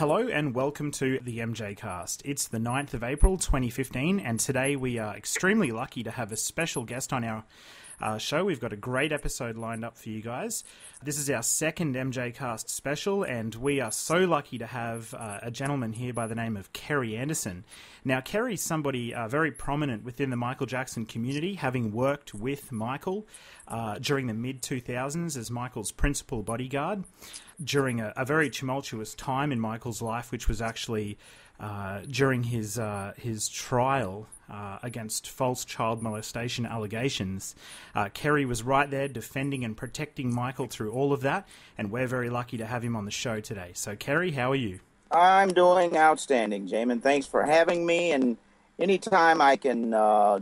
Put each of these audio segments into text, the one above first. Hello and welcome to the MJCast. It's the 9th of April 2015 and today we are extremely lucky to have a special guest on our show. We've got a great episode lined up for you guys. This is our second MJCast special and we are so lucky to have a gentleman here by the name of Kerry Anderson. Now Kerry's somebody very prominent within the Michael Jackson community, having worked with Michael during the mid-2000s as Michael's principal bodyguard during a very tumultuous time in Michael's life, which was actually during his trial against false child molestation allegations. Kerry was right there defending and protecting Michael through all of that, and we're very lucky to have him on the show today. So, Kerry, how are you? I'm doing outstanding, Jamin. Thanks for having me, and anytime I can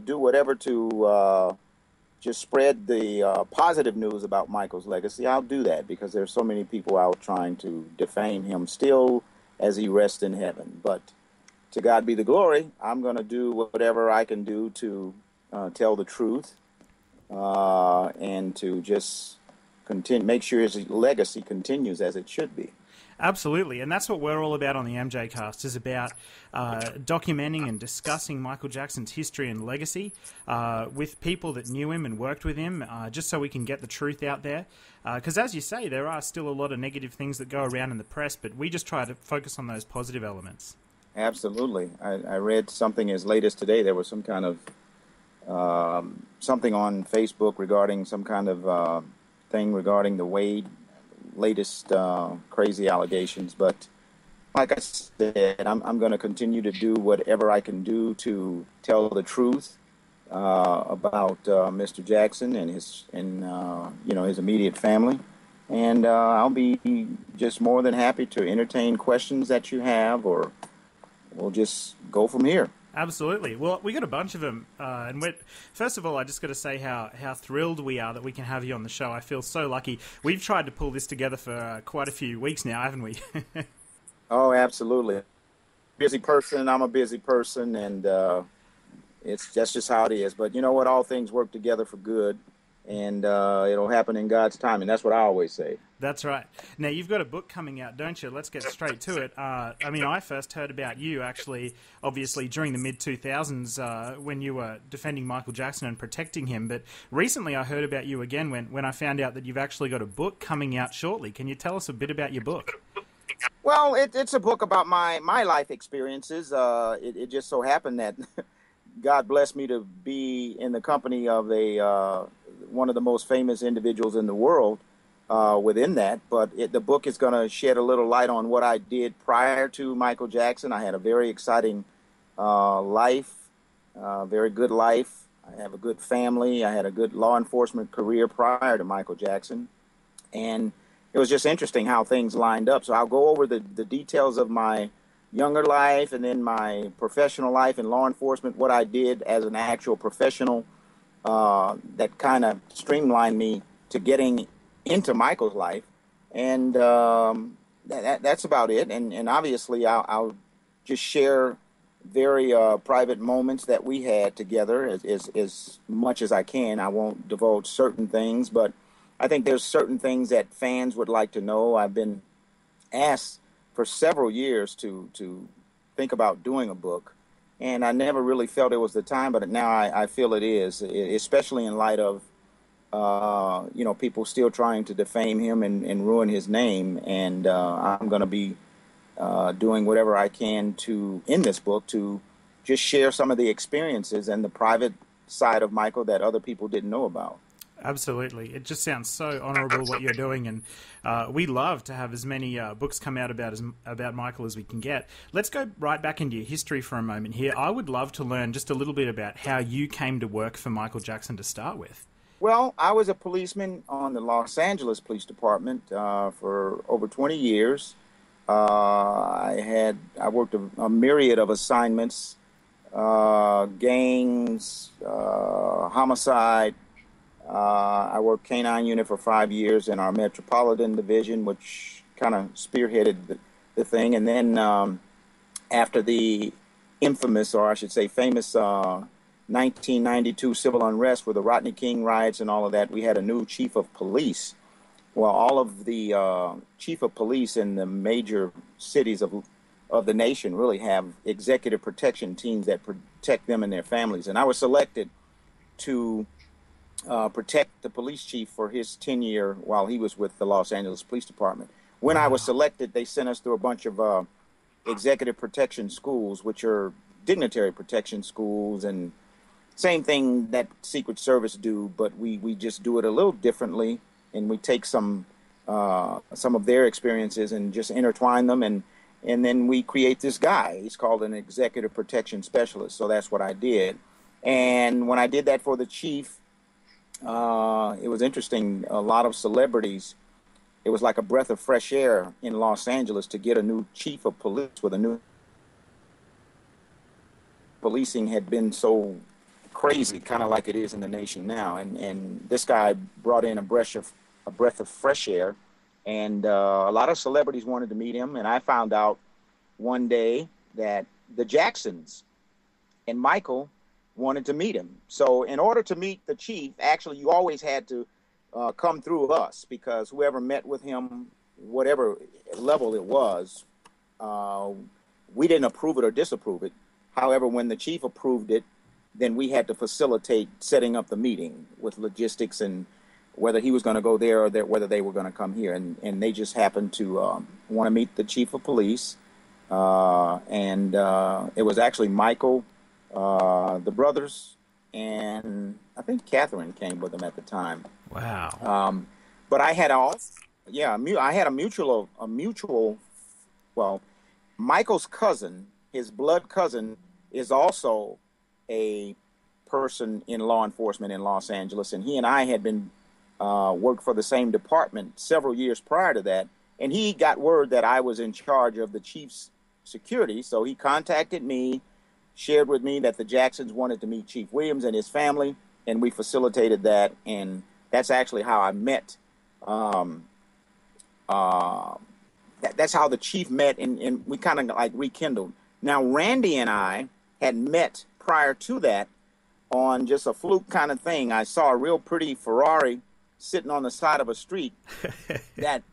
do whatever to just spread the positive news about Michael's legacy, I'll do that, because there's so many people out trying to defame him still as he rests in heaven. But to God be the glory, I'm going to do whatever I can do to tell the truth and to just continue, make sure his legacy continues as it should be. Absolutely, and that's what we're all about on the MJCast, is about documenting and discussing Michael Jackson's history and legacy with people that knew him and worked with him, just so we can get the truth out there. Because as you say, there are still a lot of negative things that go around in the press, but we just try to focus on those positive elements. Absolutely. I read something as late as today. There was some kind of something on Facebook regarding some kind of thing regarding the Wade latest crazy allegations. But like I said, I'm going to continue to do whatever I can do to tell the truth about Mr. Jackson and his immediate family. And I'll be just more than happy to entertain questions that you have, or we'll just go from here. Absolutely. Well, we got a bunch of them, and first of all, I just got to say how thrilled we are that we can have you on the show. I feel so lucky. We've tried to pull this together for quite a few weeks now, haven't we? Oh, absolutely. Busy person. I'm a busy person, and that's just how it is. But you know what? All things work together for good, and it'll happen in God's time, and that's what I always say. That's right. Now, you've got a book coming out, don't you? Let's get straight to it. I mean, I first heard about you, actually, obviously, during the mid-2000s when you were defending Michael Jackson and protecting him. But recently I heard about you again when I found out that you've actually got a book coming out shortly. Can you tell us a bit about your book? Well, it's a book about my life experiences. It just so happened that God blessed me to be in the company of one of the most famous individuals in the world. Within that, but the book is going to shed a little light on what I did prior to Michael Jackson. I had a very exciting life, very good life. I have a good family. I had a good law enforcement career prior to Michael Jackson, and it was just interesting how things lined up. So I'll go over the details of my younger life and then my professional life in law enforcement, what I did as an actual professional that kind of streamlined me to getting into Michael's life, and that's about it. And obviously, I'll just share very private moments that we had together as much as I can. I won't divulge certain things, but I think there's certain things that fans would like to know. I've been asked for several years to think about doing a book, and I never really felt it was the time, but now I feel it is, especially in light of people still trying to defame him and ruin his name. And I'm going to be doing whatever I can to, in this book, to just share some of the experiences and the private side of Michael that other people didn't know about. Absolutely. It just sounds so honorable what you're doing, and we love to have as many books come out about Michael as we can get. Let's go right back into your history for a moment here. I would love to learn just a little bit about how you came to work for Michael Jackson to start with. Well, I was a policeman on the Los Angeles Police Department for over 20 years. I worked a myriad of assignments, gangs, homicide. I worked K-9 unit for 5 years in our Metropolitan Division, which kind of spearheaded the thing. And then after the infamous, or I should say famous, 1992 civil unrest with the Rodney King riots and all of that, we had a new chief of police Well, all of the chief of police in the major cities of the nation really have executive protection teams that protect them and their families. And I was selected to protect the police chief for his tenure while he was with the Los Angeles Police Department. When I was selected, they sent us through a bunch of executive protection schools, which are dignitary protection schools, and same thing that Secret Service do, but we just do it a little differently, and we take some of their experiences and just intertwine them, and then we create this guy. He's called an Executive Protection Specialist, so that's what I did. And when I did that for the chief, it was interesting. A lot of celebrities, it was like a breath of fresh air in Los Angeles to get a new chief of police with a new... Policing had been so crazy, kind of like it is in the nation now. And this guy brought in a breath of fresh air. And a lot of celebrities wanted to meet him. And I found out one day that the Jacksons and Michael wanted to meet him. So in order to meet the chief, actually, you always had to come through us, because whoever met with him, whatever level it was, we didn't approve it or disapprove it. However, when the chief approved it, then we had to facilitate setting up the meeting with logistics and whether he was going to go there or whether they were going to come here. And they just happened to want to meet the chief of police. And it was actually Michael, the brothers, and I think Catherine came with him at the time. Wow. But I had a mutual, Michael's cousin, his blood cousin, is also a person in law enforcement in Los Angeles. And he and I had been, worked for the same department several years prior to that. And he got word that I was in charge of the chief's security. So he contacted me, shared with me that the Jacksons wanted to meet Chief Williams and his family. And we facilitated that, and that's actually how I met. That's how the chief met, and we kind of like rekindled. Now, Randy and I had met prior to that on just a fluke kind of thing. I saw a real pretty Ferrari sitting on the side of a street that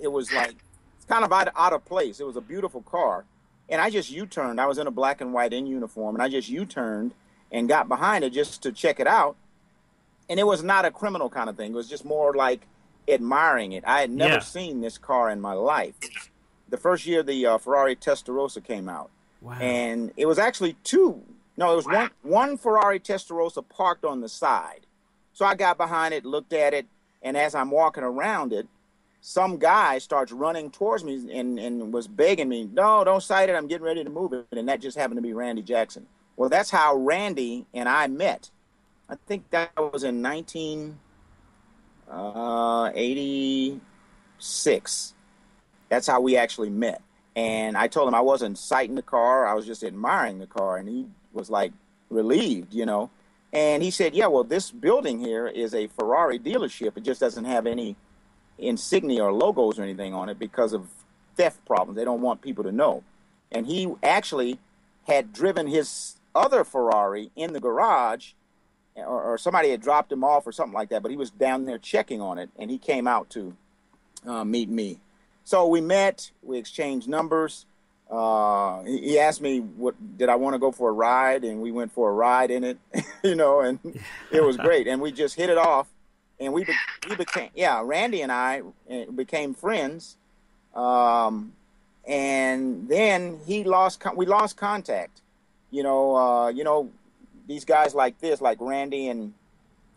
it was like, it's kind of out of place. It was a beautiful car, and I just U-turned. I was in a black and white in uniform, and I just U-turned and got behind it just to check it out. And it was not a criminal kind of thing. It was just more like admiring it. I had never seen this car in my life. The first year the Ferrari Testarossa came out. Wow. And it was actually one Ferrari Testarossa parked on the side. So I got behind it, looked at it, and as I'm walking around it, some guy starts running towards me and was begging me, no, don't sight it, I'm getting ready to move it. And that just happened to be Randy Jackson. Well, that's how Randy and I met. I think that was in 1986. That's how we actually met. And I told him I wasn't sighting the car. I was just admiring the car. And he was like relieved, you know. And he said, yeah, well, this building here is a Ferrari dealership. It just doesn't have any insignia or logos or anything on it because of theft problems. They don't want people to know. And he actually had driven his other Ferrari in the garage, or somebody had dropped him off or something like that, but he was down there checking on it, and he came out to meet me. So we met, we exchanged numbers. He asked me, did I want to go for a ride? And we went for a ride in it, you know, and it was great. And we just hit it off, and we became Randy and I became friends. And then we lost contact, these guys like this, like Randy and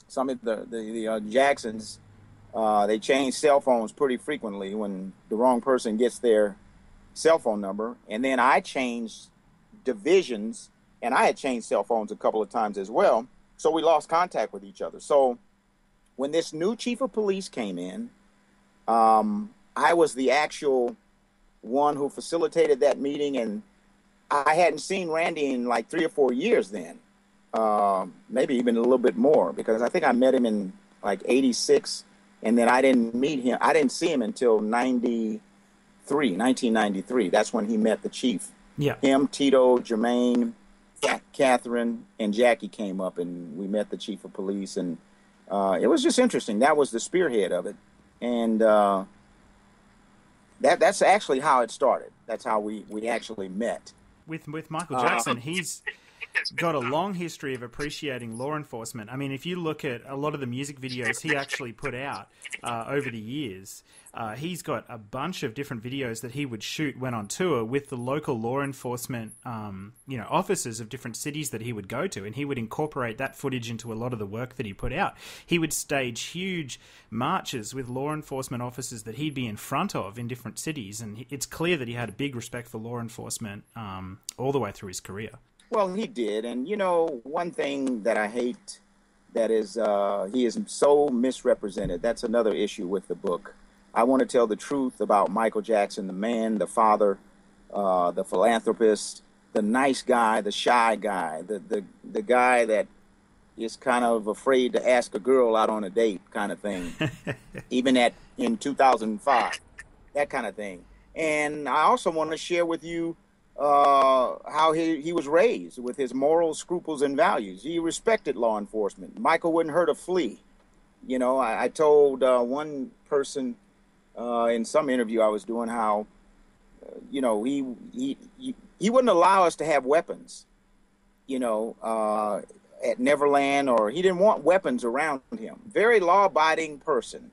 some of the Jacksons, they change cell phones pretty frequently when the wrong person gets their cell phone number. And then I changed divisions, and I had changed cell phones a couple of times as well. So we lost contact with each other. So when this new chief of police came in, I was the actual one who facilitated that meeting, and I hadn't seen Randy in like 3 or 4 years then, maybe even a little bit more, because I think I met him in like 86, and then I didn't see him until 1993. That's when he met the chief. Yeah. Him, Tito, Jermaine, Catherine, and Jackie came up, and we met the chief of police, and it was just interesting. That was the spearhead of it. And that's actually how it started. That's how we actually met. With Michael Jackson, he's got a long history of appreciating law enforcement. I mean, if you look at a lot of the music videos he actually put out over the years, he's got a bunch of different videos that he would shoot when on tour with the local law enforcement officers of different cities that he would go to, and he would incorporate that footage into a lot of the work that he put out. He would stage huge marches with law enforcement officers that he'd be in front of in different cities, and it's clear that he had a big respect for law enforcement all the way through his career. Well, he did, and you know, one thing that I hate that is he is so misrepresented. That's another issue with the book. I want to tell the truth about Michael Jackson, the man, the father, the philanthropist, the nice guy, the shy guy, the guy that is kind of afraid to ask a girl out on a date kind of thing, even in 2005, that kind of thing. And I also want to share with you how he was raised with his moral scruples and values. He respected law enforcement. Michael wouldn't hurt a flea. You know, I told one person in some interview I was doing how, you know, he wouldn't allow us to have weapons, you know, at Neverland, or he didn't want weapons around him. Very law-abiding person.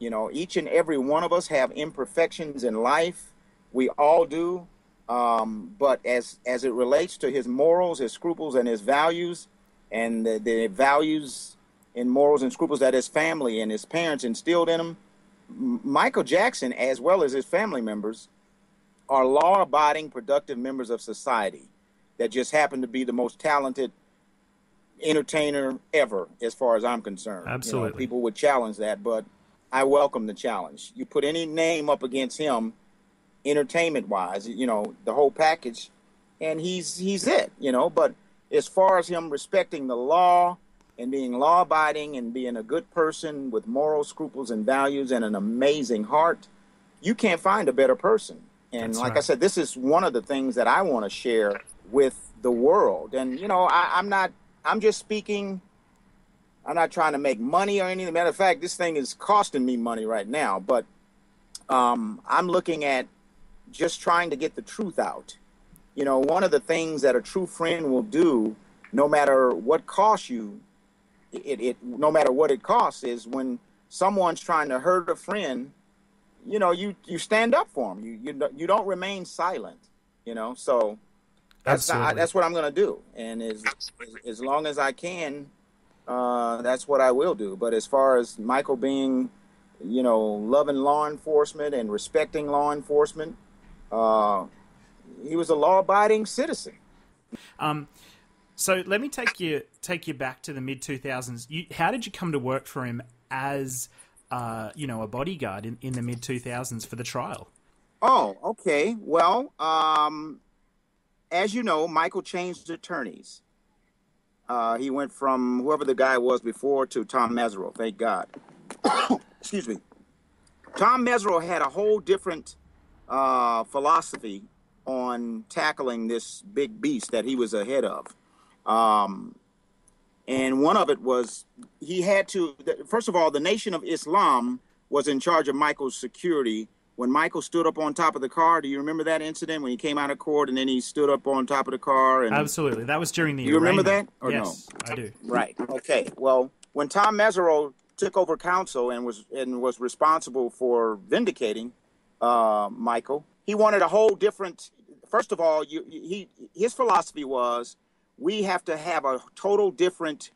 You know, each and every one of us have imperfections in life. We all do. But as it relates to his morals, his scruples, and his values, and the values and morals and scruples that his family and his parents instilled in him, Michael Jackson, as well as his family members, are law-abiding, productive members of society that just happen to be the most talented entertainer ever, as far as I'm concerned. Absolutely. You know, people would challenge that, but I welcome the challenge. You put any name up against him, entertainment wise, you know, the whole package, and he's it, you know. But as far as him respecting the law and being law abiding and being a good person with moral scruples and values and an amazing heart, you can't find a better person. And like I said, this is one of the things that I want to share with the world. And you know, I'm just speaking. I'm not trying to make money or anything. Matter of fact, this thing is costing me money right now, but I'm looking at just trying to get the truth out. You know, one of the things that a true friend will do, no matter what costs you, no matter what it costs, is when someone's trying to hurt a friend, you know, you stand up for them. You don't remain silent, you know. So that's what I'm going to do. And as long as I can, that's what I will do. But as far as Michael being, you know, loving law enforcement and respecting law enforcement, he was a law-abiding citizen. So let me take you back to the mid-2000s. How did you come to work for him as, you know, a bodyguard in the mid-2000s for the trial? Oh, okay. Well, as you know, Michael changed attorneys. He went from whoever the guy was before to Tom Mesereau, thank God. Excuse me. Tom Mesereau had a whole different philosophy on tackling this big beast that he was ahead of. And one of it was he had to, first of all, the Nation of Islam was in charge of Michael's security. When Michael stood up on top of the car, do you remember that incident when he came out of court and then he stood up on top of the car? And absolutely. That was during the arraignment. You remember that? Or yes, no? I do. Right. Okay. Well, when Tom Mesereau took over counsel and was responsible for vindicating Michael, he wanted a whole different. First of all, his philosophy was we have to have a total different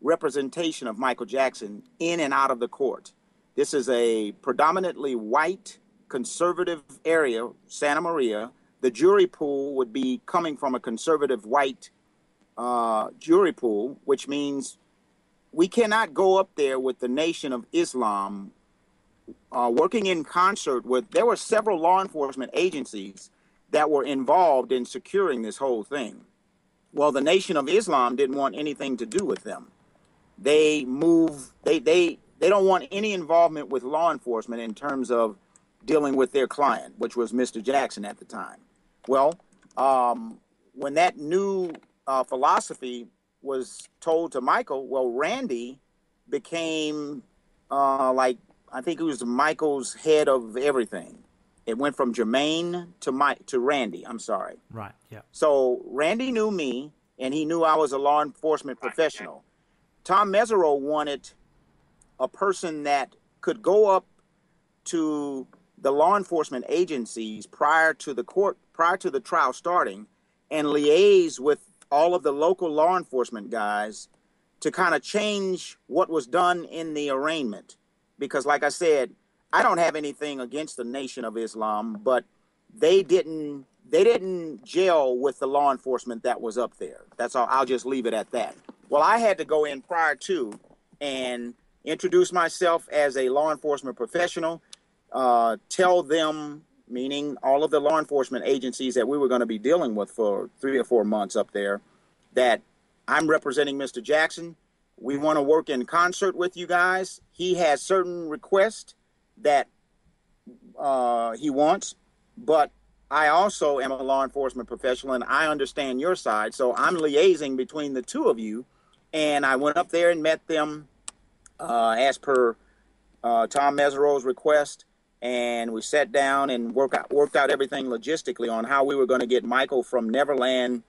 representation of Michael Jackson in and out of the court. This is a predominantly white conservative area, Santa Maria. The jury pool would be coming from a conservative white jury pool, which means we cannot go up there with the Nation of Islam working in concert with. There were several law enforcement agencies that were involved in securing this whole thing. Well, the Nation of Islam didn't want anything to do with them. They don't want any involvement with law enforcement in terms of dealing with their client, which was Mr. Jackson at the time. Well, when that new philosophy was told to Michael, well, Randy became like I think it was Michael's head of everything. It went from Jermaine to Randy. I'm sorry. Right. Yeah. So Randy knew me, and he knew I was a law enforcement professional. Right. Tom Mesereau wanted a person that could go up to the law enforcement agencies prior to the court, prior to the trial starting, and liaise with all of the local law enforcement guys to kind of change what was done in the arraignment. Because like I said, I don't have anything against the Nation of Islam, but they didn't gel with the law enforcement that was up there. That's all. I'll just leave it at that. Well, I had to go in prior to and introduce myself as a law enforcement professional, tell them, meaning all of the law enforcement agencies that we were going to be dealing with for 3 or 4 months up there, that I'm representing Mr. Jackson. We want to work in concert with you guys. He has certain requests that he wants, but I also am a law enforcement professional, and I understand your side, so I'm liaising between the two of you. And I went up there and met them as per Tom Mesereau's request, and we sat down and worked out everything logistically on how we were going to get Michael from Neverland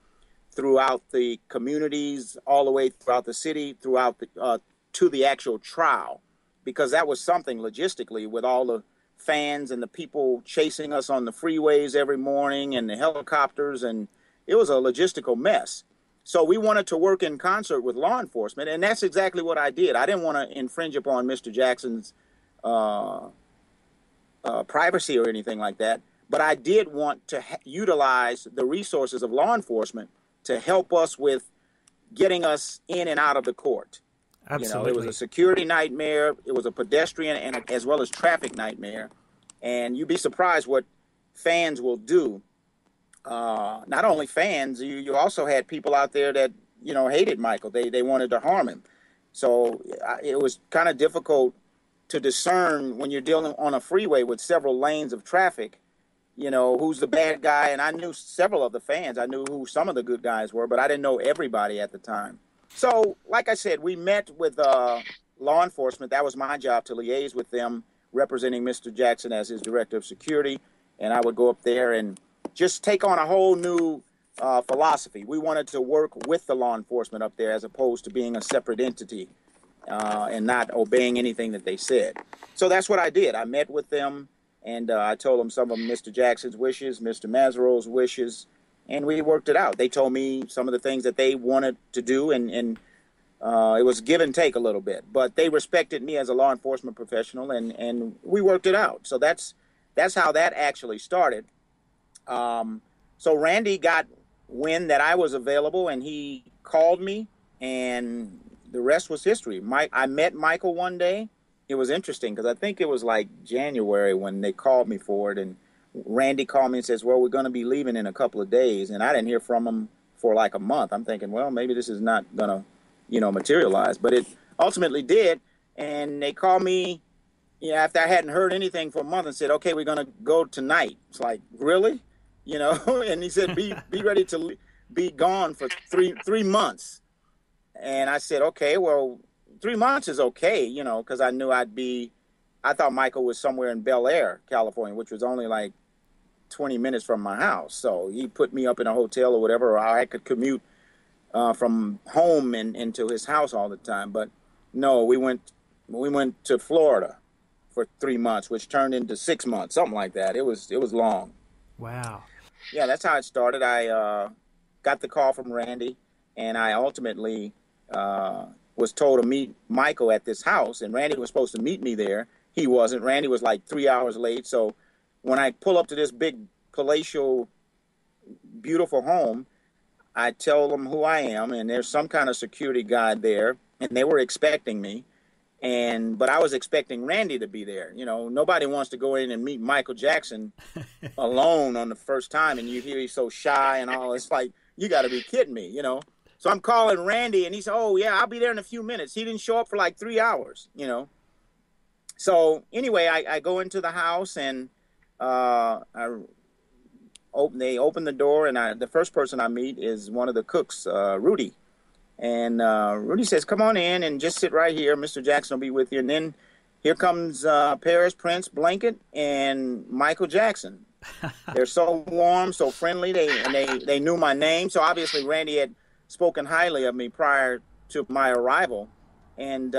throughout the communities, all the way throughout the city, throughout the, to the actual trial. Because that was something logistically with all the fans and the people chasing us on the freeways every morning and the helicopters, and it was a logistical mess. So we wanted to work in concert with law enforcement, and that's exactly what I did. I didn't want to infringe upon Mr. Jackson's privacy or anything like that, but I did want to utilize the resources of law enforcement to help us with getting us in and out of the court. Absolutely. You know, it was a security nightmare. It was a pedestrian and as well as traffic nightmare. And you'd be surprised what fans will do. Not only fans, you also had people out there that, you know, hated Michael. They wanted to harm him. So it was kind of difficult to discern when you're dealing on a freeway with several lanes of traffic, you know, who's the bad guy. And I knew several of the fans. I knew who some of the good guys were, but I didn't know everybody at the time. So, like I said, we met with law enforcement. That was my job, to liaise with them, representing Mr. Jackson as his director of security. And I would go up there and just take on a whole new philosophy. We wanted to work with the law enforcement up there as opposed to being a separate entity and not obeying anything that they said. So that's what I did. I met with them, and I told them some of Mr. Jackson's wishes, Mr. Mesereau's wishes, and we worked it out. They told me some of the things that they wanted to do, and it was give and take a little bit. But they respected me as a law enforcement professional, and we worked it out. So that's how that actually started. So Randy got wind that I was available, and he called me, and the rest was history. I met Michael one day. It was interesting because I think it was like January when they called me for it, and Randy called me and says, well, we're going to be leaving in a couple of days. And I didn't hear from him for like a month. I'm thinking, well, maybe this is not going to, you know, materialize. But it ultimately did. And they called me, you know, after I hadn't heard anything for a month and said, okay, we're going to go tonight. It's like, really? You know, and he said, be ready to be gone for three months. And I said, okay, well, 3 months is okay, you know, because I knew I thought Michael was somewhere in Bel Air, California, which was only like 20 minutes from my house. So he put me up in a hotel or whatever, or I could commute from home and into his house all the time. But no, we went to Florida for 3 months, which turned into 6 months, something like that. It was long. Wow. Yeah, that's how it started. I got the call from Randy, and I ultimately was told to meet Michael at this house, and Randy was supposed to meet me there. He wasn't. Randy was like 3 hours late. So when I pull up to this big palatial, beautiful home, I tell them who I am, and there's some kind of security guy there, and they were expecting me, but I was expecting Randy to be there. You know, nobody wants to go in and meet Michael Jackson alone on the first time, and you hear he's so shy and all. It's like, you got to be kidding me, you know. So I'm calling Randy, and he said, oh, yeah, I'll be there in a few minutes. He didn't show up for like 3 hours, you know. So anyway, I go into the house, and they open the door, and the first person I meet is one of the cooks, Rudy. And Rudy says, come on in and just sit right here. Mr. Jackson will be with you. And then Here comes Paris, Prince, Blanket, and Michael Jackson. They're so warm, so friendly. They knew my name. So obviously Randy had spoken highly of me prior to my arrival, and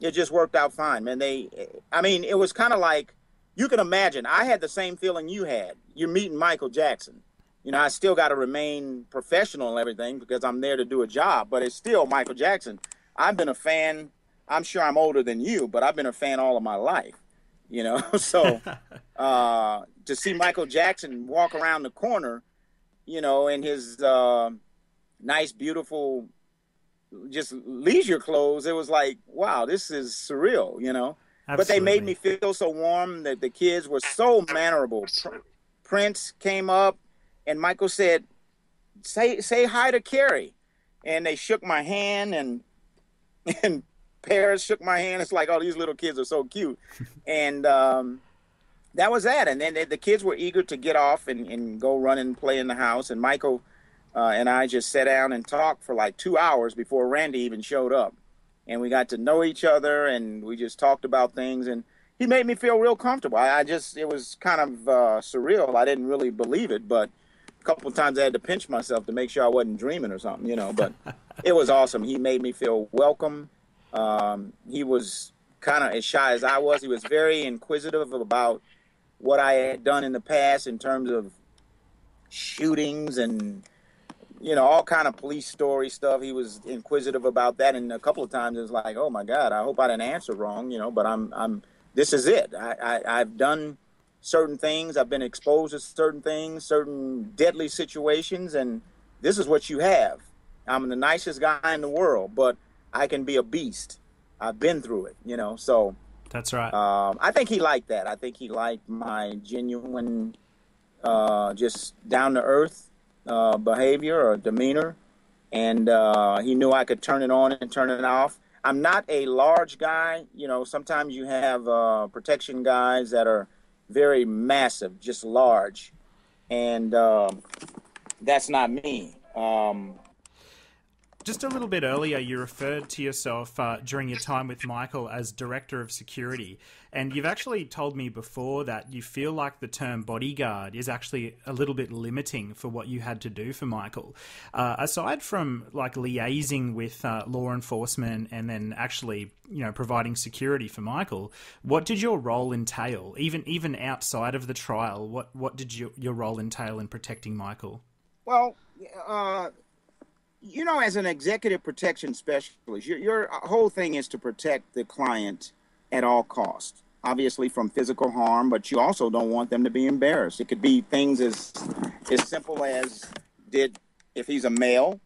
it just worked out fine, man. It was kind of like, you can imagine, I had the same feeling you had. You're meeting Michael Jackson. You know, I still got to remain professional and everything because I'm there to do a job, but it's still Michael Jackson. I've been a fan. I'm sure I'm older than you, but I've been a fan all of my life, you know? So to see Michael Jackson walk around the corner, you know, in his nice, beautiful, just leisure clothes, it was like, wow, this is surreal, you know? Absolutely. But they made me feel so warm that the kids were so mannerable. Prince came up. And Michael said, say hi to Kerry. And they shook my hand, and Paris shook my hand. It's like, oh, these little kids are so cute. And that was that. And then the kids were eager to get off and go run and play in the house. And Michael and I just sat down and talked for like 2 hours before Randy even showed up. And we got to know each other, and we just talked about things. And he made me feel real comfortable. It was kind of surreal. I didn't really believe it, but couple of times I had to pinch myself to make sure I wasn't dreaming or something, you know, but it was awesome. He made me feel welcome. He was kind of as shy as I was. He was very inquisitive about what I had done in the past in terms of shootings and, you know, all kind of police story stuff. He was inquisitive about that. And a couple of times it was like, oh my God, I hope I didn't answer wrong, you know, but this is it. I've done certain things, I've been exposed to certain things, certain deadly situations, and this is what you have. I'm the nicest guy in the world, but I can be a beast. I've been through it, you know, so. That's right. I think he liked that. I think he liked my genuine, just down-to-earth behavior or demeanor, and he knew I could turn it on and turn it off. I'm not a large guy. You know, sometimes you have protection guys that are very massive, just large, and that's not me. Just a little bit earlier, you referred to yourself during your time with Michael as Director of Security, and you've actually told me before that you feel like the term bodyguard is actually a little bit limiting for what you had to do for Michael. Aside from like liaising with law enforcement and then actually, you know, providing security for Michael, what did your role entail? Even outside of the trial, what did your role entail in protecting Michael? Well, you know, as an executive protection specialist, your whole thing is to protect the client at all costs, obviously from physical harm, but you also don't want them to be embarrassed. It could be things as simple as, if he's a male,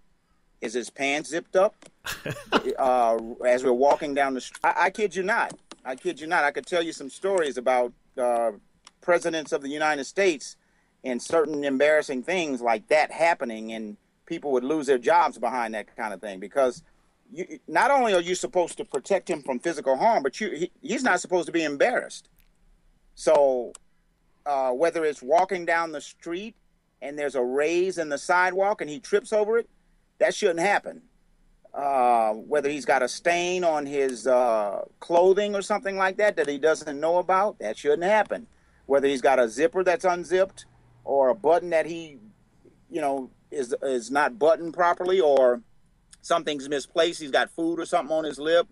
is his pants zipped up? As we're walking down the street, I kid you not. I kid you not. I could tell you some stories about presidents of the United States and certain embarrassing things like that happening, and people would lose their jobs behind that kind of thing, because not only are you supposed to protect him from physical harm, but he's not supposed to be embarrassed. So whether it's walking down the street and there's a raise in the sidewalk and he trips over it, that shouldn't happen. Whether he's got a stain on his clothing or something like that he doesn't know about, that shouldn't happen. Whether he's got a zipper that's unzipped or a button that he, you know, is not buttoned properly, or something's misplaced. He's got food or something on his lip.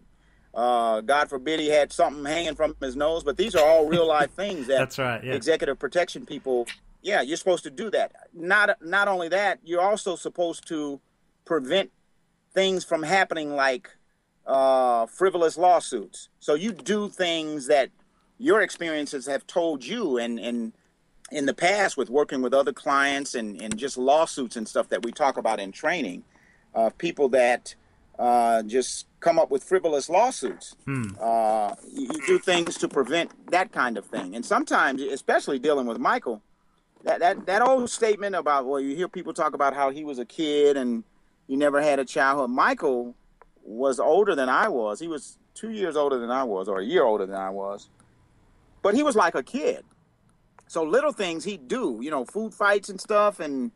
God forbid he had something hanging from his nose. But these are all real life things that That's right, yeah. Executive protection people, yeah, you're supposed to do that. Not only that, you're also supposed to prevent things from happening, like frivolous lawsuits. So you do things that your experiences have told you, and in the past with working with other clients and just lawsuits and stuff that we talk about in training, people that just come up with frivolous lawsuits. You do things to prevent that kind of thing. And sometimes, especially dealing with Michael, that old statement about, well, you hear people talk about how he was a kid and you never had a childhood. Michael was older than I was. He was 2 years older than I was, or a year older than I was. But he was like a kid. So little things he'd do, you know, food fights and stuff, and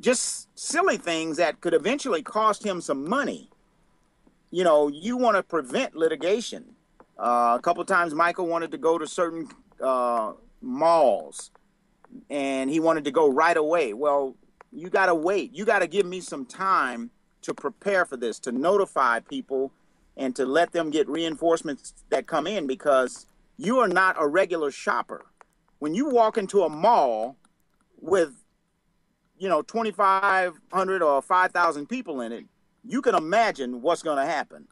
just silly things that could eventually cost him some money. You know, you want to prevent litigation. A couple times Michael wanted to go to certain malls, and he wanted to go right away. Well, you got to wait. You got to give me some time to prepare for this, to notify people and to let them get reinforcements that come in, because you are not a regular shopper. When you walk into a mall with, you know, 2,500 or 5,000 people in it, you can imagine what's going to happen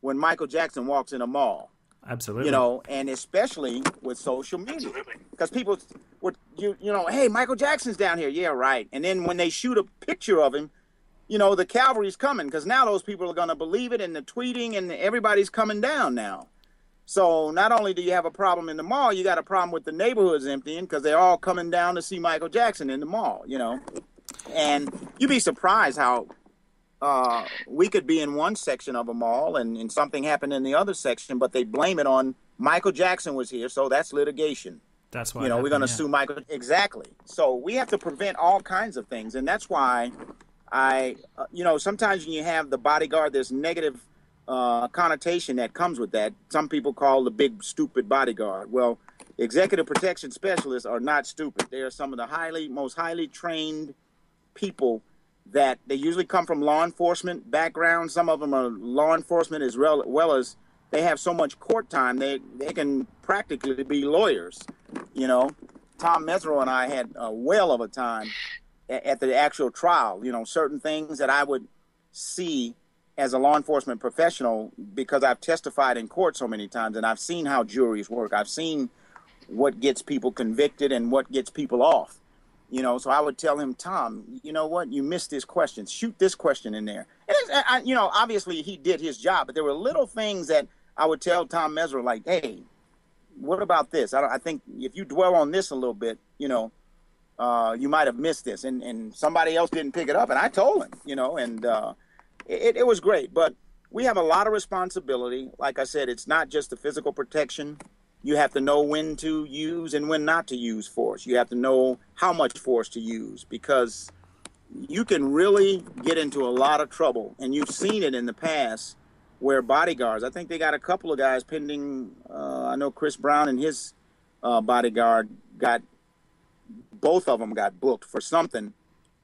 when Michael Jackson walks in a mall. Absolutely. You know, and especially with social media, because people would, you know, hey, Michael Jackson's down here. Yeah, right. And then when they shoot a picture of him, you know, the cavalry's coming, because now those people are going to believe it, and the tweeting, and everybody's coming down now. So not only do you have a problem in the mall, you got a problem with the neighborhoods emptying, because they're all coming down to see Michael Jackson in the mall, you know. And you'd be surprised how we could be in one section of a mall and something happened in the other section, but they blame it on Michael Jackson was here, so that's litigation. That's why, you know, we're going to sue Michael. Exactly. So we have to prevent all kinds of things, and that's why I, you know, sometimes when you have the bodyguard, there's negative connotation that comes with that. Some people call the big stupid bodyguard. Well, executive protection specialists are not stupid. They are some of the most highly trained people that they usually come from law enforcement backgrounds. Some of them are law enforcement as well as they have so much court time. They can practically be lawyers. You know, Tom Mesereau and I had a whale of a time at the actual trial. You know, certain things that I would see as a law enforcement professional, because I've testified in court so many times and I've seen how juries work. I've seen what gets people convicted and what gets people off, you know. So I would tell him, Tom, you know what, you missed this question. Shoot this question in there. And you know, obviously he did his job, but there were little things that I would tell Tom Mesereau, like, hey, what about this? I think if you dwell on this a little bit, you know, you might have missed this, and somebody else didn't pick it up, and I told him, you know, and it was great. But we have a lot of responsibility. Like I said, it's not just the physical protection. You have to know when to use and when not to use force. You have to know how much force to use, because you can really get into a lot of trouble, and you've seen it in the past where bodyguards, I think they got a couple of guys pending, I know Chris Brown and his bodyguard got, both of them got booked for something.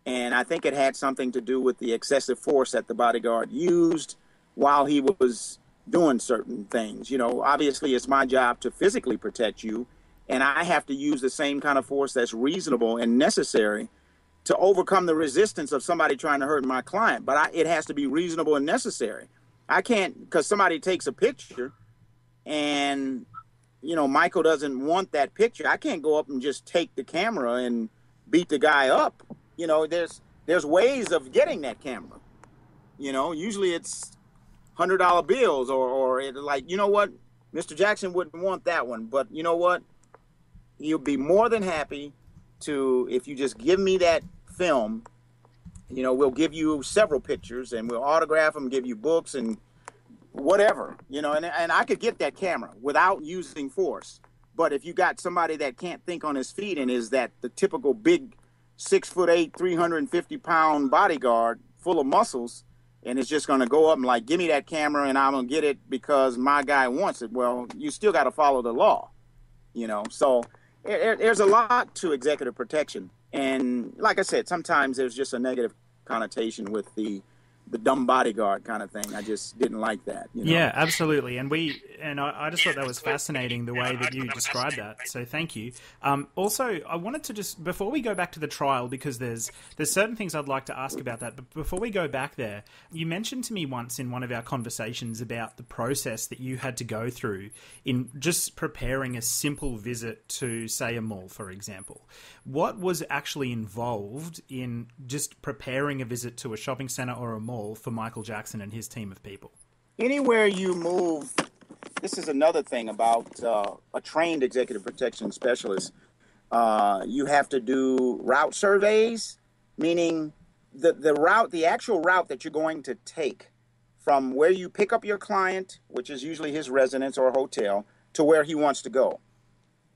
And I think it had something to do with the excessive force that the bodyguard used while he was doing certain things. You know, obviously it's my job to physically protect you, and I have to use the same kind of force that's reasonable and necessary to overcome the resistance of somebody trying to hurt my client. But it has to be reasonable and necessary. I can't, because somebody takes a picture and, you know, Michael doesn't want that picture. I can't go up and just take the camera and beat the guy up. You know, there's ways of getting that camera. You know, usually it's $100 bills or it's like, you know what, Mr. Jackson wouldn't want that one. But you know what? You'll be more than happy to, if you just give me that film, you know, we'll give you several pictures and we'll autograph them, give you books and whatever, you know, and I could get that camera without using force. But if you got somebody that can't think on his feet and is that the typical big 6'8", 350-pound bodyguard full of muscles, and it's just going to go up and like, give me that camera and I'm going to get it because my guy wants it. Well, you still got to follow the law, you know. So there's a lot to executive protection. And like I said, sometimes there's just a negative connotation with the dumb bodyguard kind of thing. I just didn't like that. You know? Yeah, absolutely. And I just thought that was fascinating, the way that you described that. So thank you. Also, I wanted to just, before we go back to the trial, because there's certain things I'd like to ask about that. But before we go back there, you mentioned to me once in one of our conversations about the process that you had to go through in just preparing a simple visit to, say, a mall, for example. What was actually involved in just preparing a visit to a shopping center or a mall for Michael Jackson and his team of people? Anywhere you move, this is another thing about a trained executive protection specialist. You have to do route surveys, meaning the actual route that you're going to take from where you pick up your client, which is usually his residence or hotel, to where he wants to go.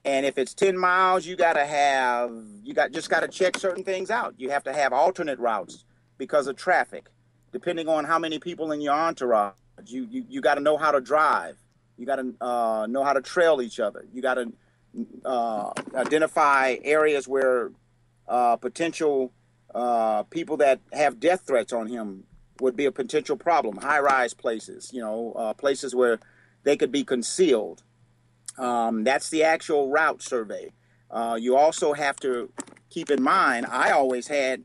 And if it's 10 miles, you just got to check certain things out. You have to have alternate routes because of traffic. Depending on how many people in your entourage, you got to know how to drive. You got to know how to trail each other. You got to identify areas where potential people that have death threats on him would be a potential problem. High-rise places, places where they could be concealed. That's the actual route survey. You also have to keep in mind, I always had,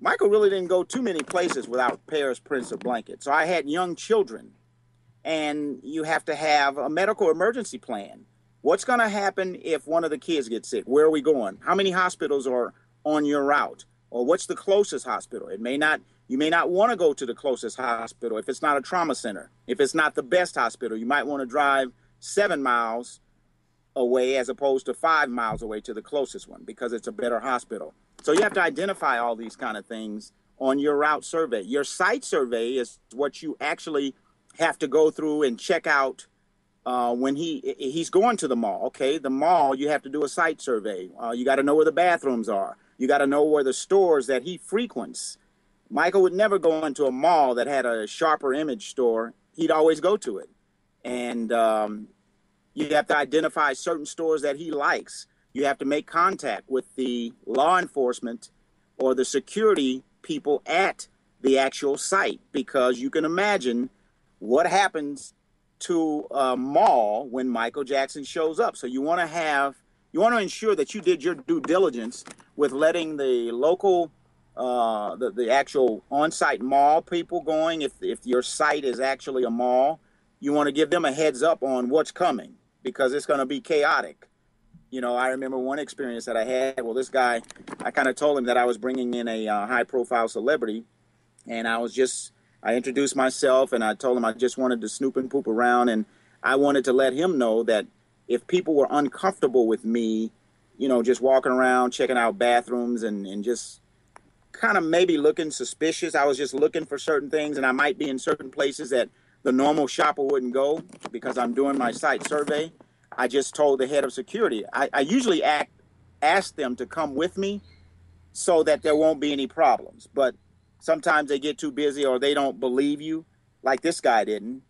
Michael really didn't go too many places without pairs, prints, or blankets. So I had young children, and you have to have a medical emergency plan. What's going to happen if one of the kids gets sick? Where are we going? How many hospitals are on your route? Or what's the closest hospital? You may not want to go to the closest hospital if it's not a trauma center. If it's not the best hospital, you might want to drive 7 miles away as opposed to 5 miles away to the closest one because it's a better hospital. So you have to identify all these kind of things on your route survey. Your site survey is what you actually have to go through and check out when he's going to the mall. Okay, the mall, you have to do a site survey. You got to know where the bathrooms are. You got to know where the stores that he frequents. Michael would never go into a mall that had a Sharper Image store. He'd always go to it. And you have to identify certain stores that he likes. You have to make contact with the law enforcement or the security people at the actual site, because you can imagine what happens to a mall when Michael Jackson shows up. So you want to ensure that you did your due diligence with letting the local the actual on-site mall people going. If your site is actually a mall, you want to give them a heads up on what's coming, because it's going to be chaotic. I remember one experience that I had. Well, this guy, I kind of told him that I was bringing in a high-profile celebrity, and I introduced myself, and I told him I just wanted to snoop and poop around, and I wanted to let him know that if people were uncomfortable with me, just walking around, checking out bathrooms, and just kind of maybe looking suspicious. I was just looking for certain things, and I might be in certain places that the normal shopper wouldn't go because I'm doing my site survey. I just told the head of security. I usually ask them to come with me so that there won't be any problems. But sometimes they get too busy or they don't believe you, like this guy didn't.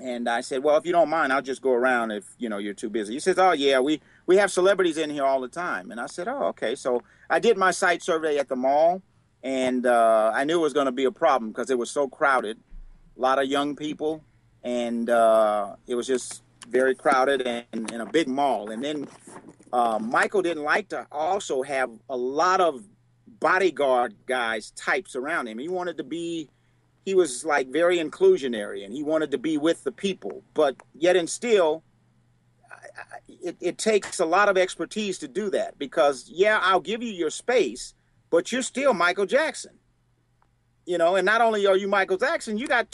And I said, well, if you don't mind, I'll just go around if, you're too busy. He says, oh, yeah, we have celebrities in here all the time. And I said, oh, okay. So I did my site survey at the mall, and I knew it was going to be a problem because it was so crowded. A lot of young people, and it was just very crowded and in a big mall. And then Michael didn't like to also have a lot of bodyguard guys types around him. He was like very inclusionary, and he wanted to be with the people. But yet and still, it takes a lot of expertise to do that, because, yeah, I'll give you your space, but you're still Michael Jackson. And not only are you Michael Jackson, you got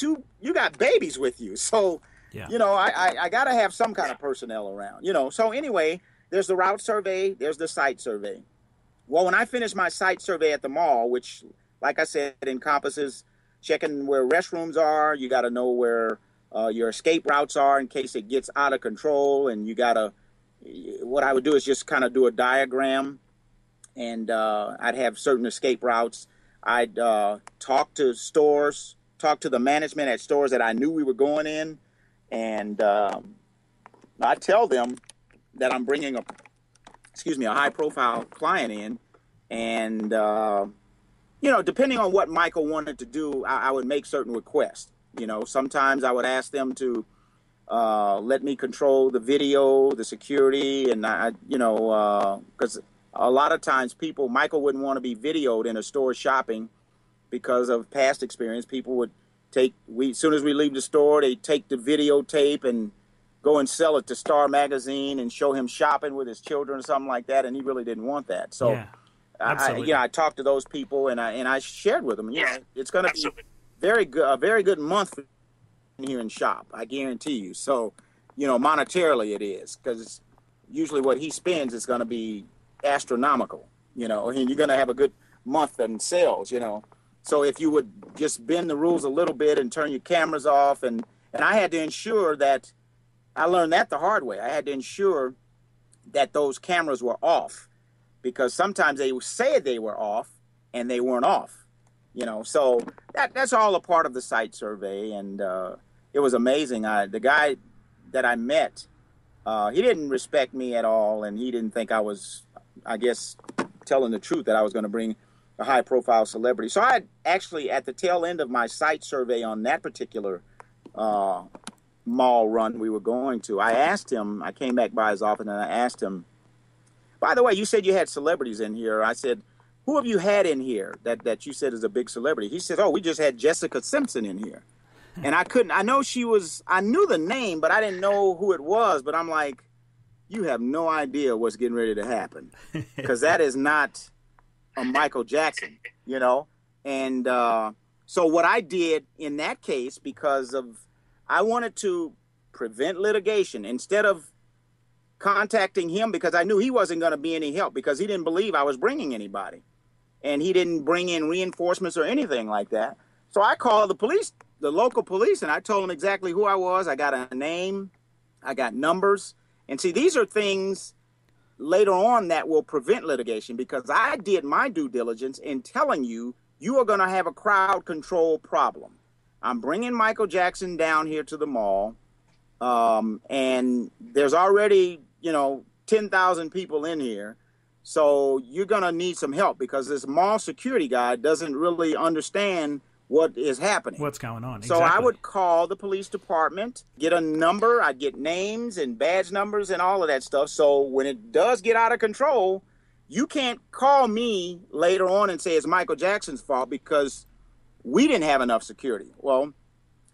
babies with you. So, yeah. I got to have some kind of personnel around, So anyway, there's the route survey. There's the site survey. Well, when I finished my site survey at the mall, which, like I said, encompasses checking where restrooms are. You got to know where your escape routes are in case it gets out of control. And what I would do is just kind of do a diagram, and I'd have certain escape routes. I'd talk to the management at stores that I knew we were going in, and I tell them that I'm bringing a high-profile client in, and depending on what Michael wanted to do, I would make certain requests. Sometimes I would ask them to let me control the video, the security, and because a lot of times Michael wouldn't want to be videoed in a store shopping because of past experience. People would as soon as we leave the store, they take the videotape and go and sell it to Star Magazine and show him shopping with his children or something like that. And he really didn't want that. So, yeah, I talked to those people, and I shared with them, it's going to be a very good month here in shop. I guarantee you. So, monetarily it is, because usually what he spends is going to be astronomical, and you're going to have a good month in sales, So if you would just bend the rules a little bit and turn your cameras off, and I had to ensure that, I learned that the hard way. I had to ensure that those cameras were off, because sometimes they said they were off and they weren't off, So that's all a part of the site survey, and it was amazing. The guy that I met, he didn't respect me at all, and he didn't think I was, I guess, telling the truth, that I was going to bring a high-profile celebrity. So I actually, at the tail end of my site survey on that particular mall run we were going to, I asked him, I came back by his office and I asked him, by the way, you said you had celebrities in here. I said, who have you had in here that you said is a big celebrity? He said, oh, we just had Jessica Simpson in here. And I knew the name, but I didn't know who it was. But I'm like, you have no idea what's getting ready to happen, because that is not a Michael Jackson, you know? And so what I did in that case, I wanted to prevent litigation, instead of contacting him, because I knew he wasn't going to be any help, because he didn't believe I was bringing anybody, and he didn't bring in reinforcements or anything like that. So I called the police, the local police, and I told them exactly who I was. I got a name, I got numbers. And see, these are things later on that will prevent litigation, because I did my due diligence in telling you, you are going to have a crowd control problem. I'm bringing Michael Jackson down here to the mall, and there's already, 10,000 people in here. So you're going to need some help, because this mall security guy doesn't really understand what is happening. What's going on. So exactly. I would call the police department, get a number, I'd get names and badge numbers and all of that stuff. So when it does get out of control, you can't call me later on and say it's Michael Jackson's fault because we didn't have enough security. Well,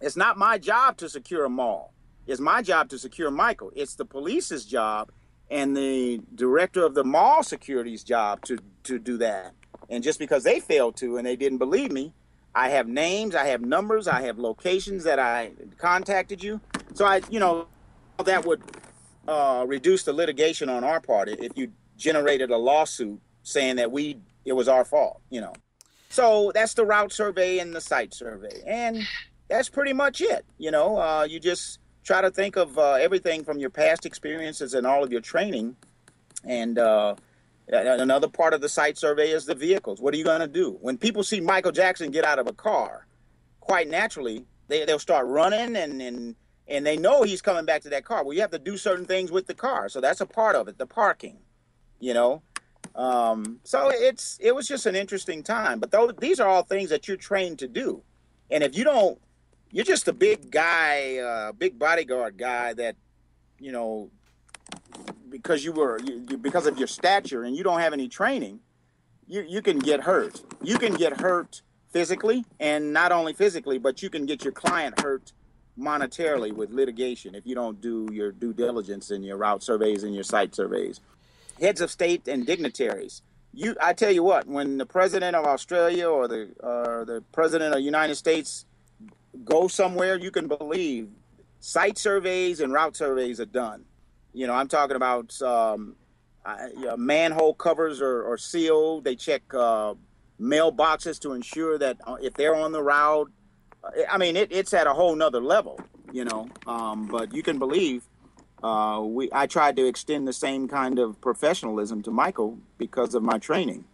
it's not my job to secure a mall. It's my job to secure Michael. It's the police's job and the director of the mall security's job to do that. And just because they failed to and they didn't believe me, I have names, I have numbers, I have locations that I contacted you. So that would reduce the litigation on our part if you generated a lawsuit saying that it was our fault, So that's the route survey and the site survey. And that's pretty much it, You just try to think of everything from your past experiences and all of your training. And another part of the site survey is the vehicles. What are you going to do? When people see Michael Jackson get out of a car, quite naturally, they'll start running and they know he's coming back to that car. Well, you have to do certain things with the car. So that's a part of it, the parking, So it was just an interesting time. But these are all things that you're trained to do. And if you don't, you're just a big guy, big bodyguard guy that, because because of your stature and you don't have any training, you can get hurt. You can get hurt physically, and not only physically, but you can get your client hurt monetarily with litigation if you don't do your due diligence in your route surveys and your site surveys. Heads of state and dignitaries. I tell you what, when the president of Australia or the president of the United States go somewhere, you can believe site surveys and route surveys are done. I'm talking about manhole covers are sealed. They check mailboxes to ensure that if they're on the route. I mean, it's at a whole nother level, But you can believe I tried to extend the same kind of professionalism to Michael because of my training.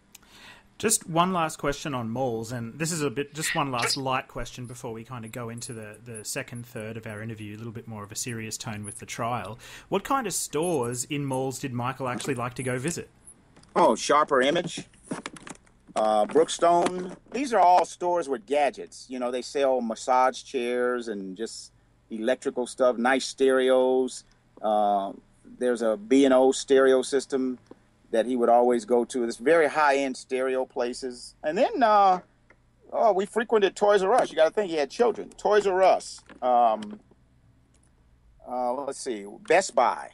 Just one last question on malls, and this is just one last light question before we kind of go into the second third of our interview, a little bit more of a serious tone with the trial. What kind of stores in malls did Michael actually like to go visit? Oh, Sharper Image, Brookstone. These are all stores with gadgets. They sell massage chairs and just electrical stuff, nice stereos. There's a B&O stereo system that he would always go to. This very high-end stereo places. And then, we frequented Toys R Us. You got to think he had children. Toys R Us. Let's see, Best Buy.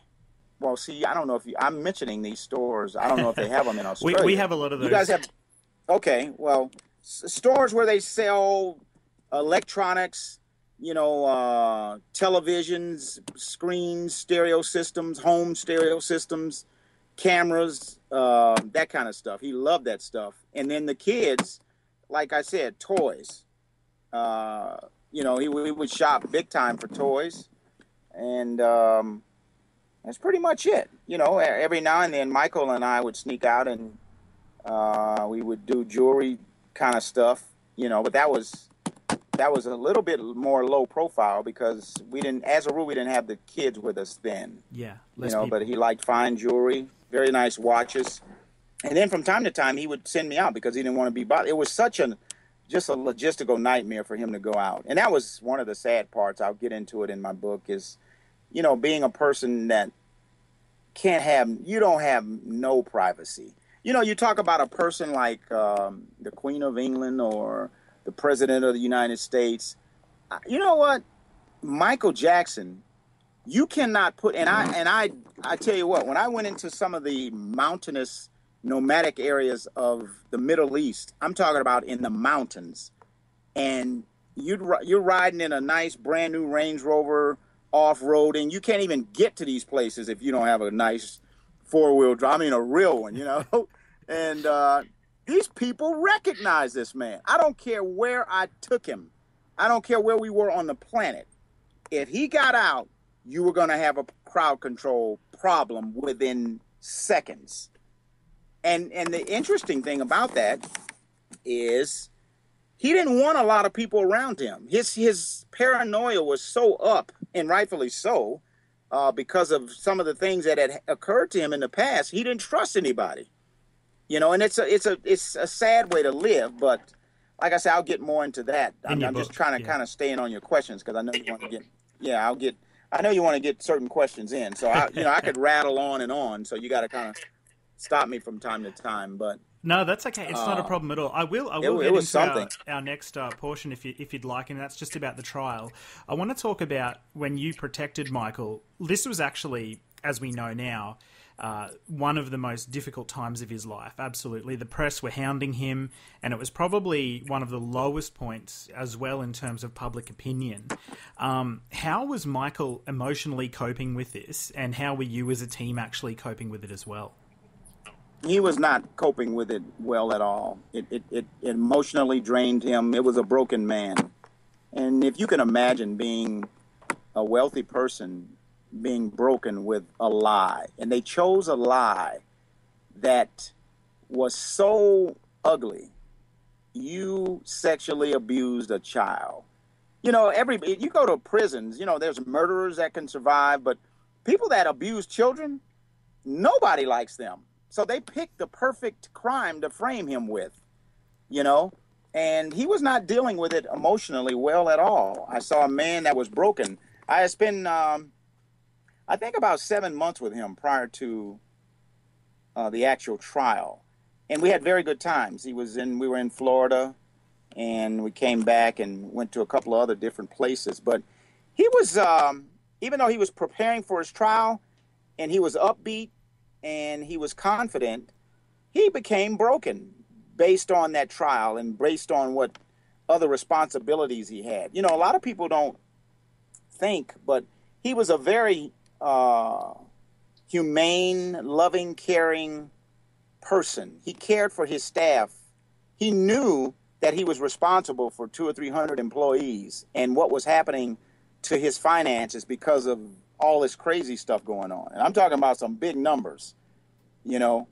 Well, see, I don't know if I'm mentioning these stores. I don't know if they have them in Australia. we have a lot of those. You guys have, okay, well, stores where they sell electronics, televisions, screens, stereo systems, home stereo systems, cameras, that kind of stuff. He loved that stuff. And then the kids, like I said, toys. He would shop big time for toys. And that's pretty much it. Every now and then Michael and I would sneak out and we would do jewelry kind of stuff, but that was that was a little bit more low profile because we didn't, as a rule, we didn't have the kids with us then. Yeah, you know, but he liked fine jewelry, very nice watches, and then from time to time he would send me out because he didn't want to be bothered. It was such an just a logistical nightmare for him to go out, and that was one of the sad parts. I'll get into it in my book. Is, you know, being a person that can't have, you don't have no privacy. You know, you talk about a person like the Queen of England or the President of the United States. You know what? Michael Jackson, you cannot put, and I tell you what, when I went into some of the mountainous nomadic areas of the Middle East, I'm talking about in the mountains, and you're riding in a nice brand new Range Rover off-roading. You can't even get to these places if you don't have a nice four-wheel drive, I mean a real one, you know. And these people recognize this man. I don't care where I took him. I don't care where we were on the planet. If he got out, you were going to have a crowd control problem within seconds. And the interesting thing about that is he didn't want a lot of people around him. His paranoia was so up, and rightfully so, because of some of the things that had occurred to him in the past. He didn't trust anybody, you know. And it's a sad way to live. But like I said, I'll get more into that. I'm just trying to kind of stay in on your questions because I know you want to get. Yeah, I know you want to get certain questions in. So I could rattle on and on. So you got to kind of stop me from time to time. But no, that's okay. It's not a problem at all. I will get into our next portion if you'd like, and that's just about the trial. I want to talk about when you protected Michael. This was actually, as we know now, one of the most difficult times of his life. Absolutely. The press were hounding him, and it was probably one of the lowest points as well in terms of public opinion. How was Michael emotionally coping with this, and how were you as a team actually coping with it as well? He was not coping with it well at all. It emotionally drained him. It was a broken man. And if you can imagine being a wealthy person being broken with a lie, and they chose a lie that was so ugly, you sexually abused a child. You know, you go to prisons, you know, there's murderers that can survive, but people that abuse children, nobody likes them. So they picked the perfect crime to frame him with, you know, and he was not dealing with it emotionally well at all. I saw a man that was broken. I had spent, I think, about 7 months with him prior to the actual trial, and we had very good times. We were in Florida, and we came back and went to a couple of other different places. But he was, even though he was preparing for his trial, and he was upbeat, and he was confident, he became broken based on that trial and based on what other responsibilities he had. You know, a lot of people don't think, but he was a very humane, loving, caring person. He cared for his staff. He knew that he was responsible for 200 or 300 employees and what was happening to his finances because of all this crazy stuff going on. And I'm talking about some big numbers, you know.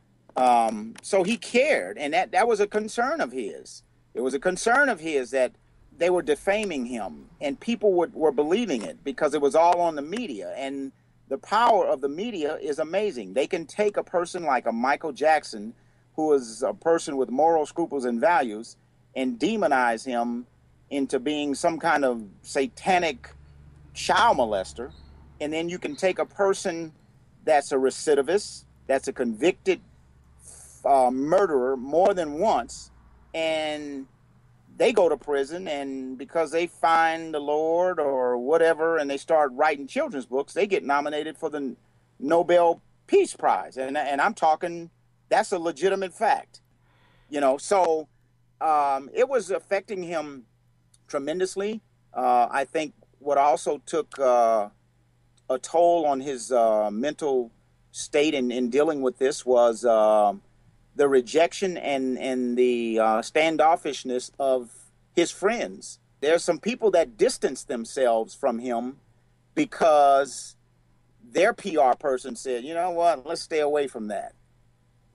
So he cared, and that was a concern of his. It was a concern of his that they were defaming him, and people were believing it because it was all on the media. And the power of the media is amazing. They can take a person like a Michael Jackson, who is a person with moral scruples and values, and demonize him into being some kind of satanic child molester. And then you can take a person that's a recidivist, that's a convicted murderer more than once, and they go to prison, and because they find the Lord or whatever, and they start writing children's books, they get nominated for the Nobel Peace Prize. And I'm talking, that's a legitimate fact, you know. So it was affecting him tremendously. I think what also took a toll on his mental state in dealing with this was the rejection and the standoffishness of his friends. There's some people that distance themselves from him because their PR person said, you know what, let's stay away from that.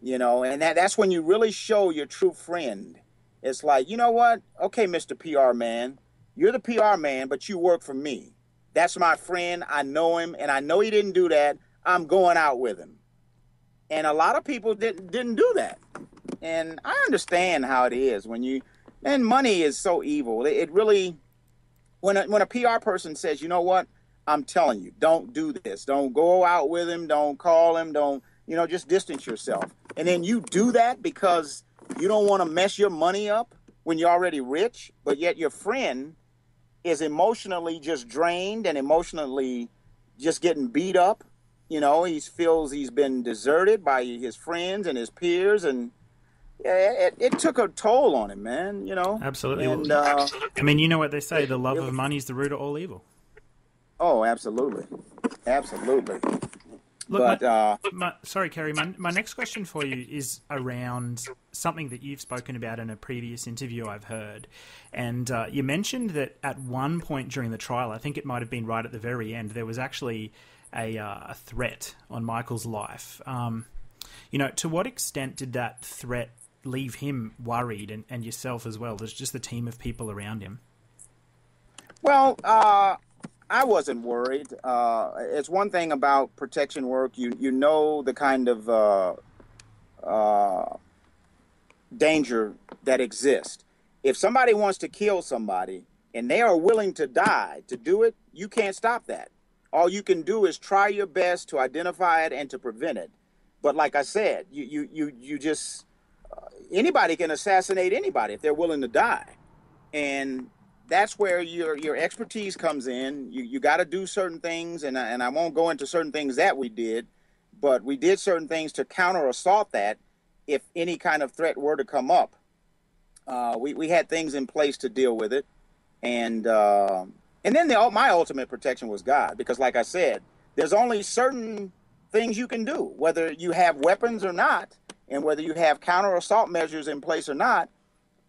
You know, and that's when you really show your true friend. It's like, you know what? Okay, Mr. PR man, You're the PR man, but you work for me. That's my friend. I know him, and I know he didn't do that. I'm going out with him. And a lot of people didn't do that. And I understand how it is when you, and money is so evil. It really, when a PR person says, you know what, I'm telling you, don't do this. Don't go out with him. Don't call him. Don't, you know, just distance yourself. And then you do that because you don't want to mess your money up when you're already rich, but yet your friend is emotionally just drained and emotionally just getting beat up. You know, he feels he's been deserted by his friends and his peers, and it took a toll on him, man, you know. Absolutely. And, I mean, you know what they say, the love of money is the root of all evil. Oh, absolutely. Absolutely. Look, but, sorry, Kerry, my next question for you is around something that you've spoken about in a previous interview I've heard. And you mentioned that at one point during the trial, I think it might have been right at the very end, there was actually a threat on Michael's life. You know, to what extent did that threat leave him worried, and yourself as well? There's just the team of people around him. Well, I wasn't worried. It's one thing about protection work. You know the kind of danger that exists. If somebody wants to kill somebody and they are willing to die to do it, you can't stop that. All you can do is try your best to identify it and to prevent it. But like I said, you just anybody can assassinate anybody if they're willing to die. And that's where your expertise comes in. You got to do certain things, and I won't go into certain things that we did, but we did certain things to counter assault that if any kind of threat were to come up. We had things in place to deal with it, and then my ultimate protection was God, because like I said, there's only certain things you can do, whether you have weapons or not, and whether you have counter assault measures in place or not.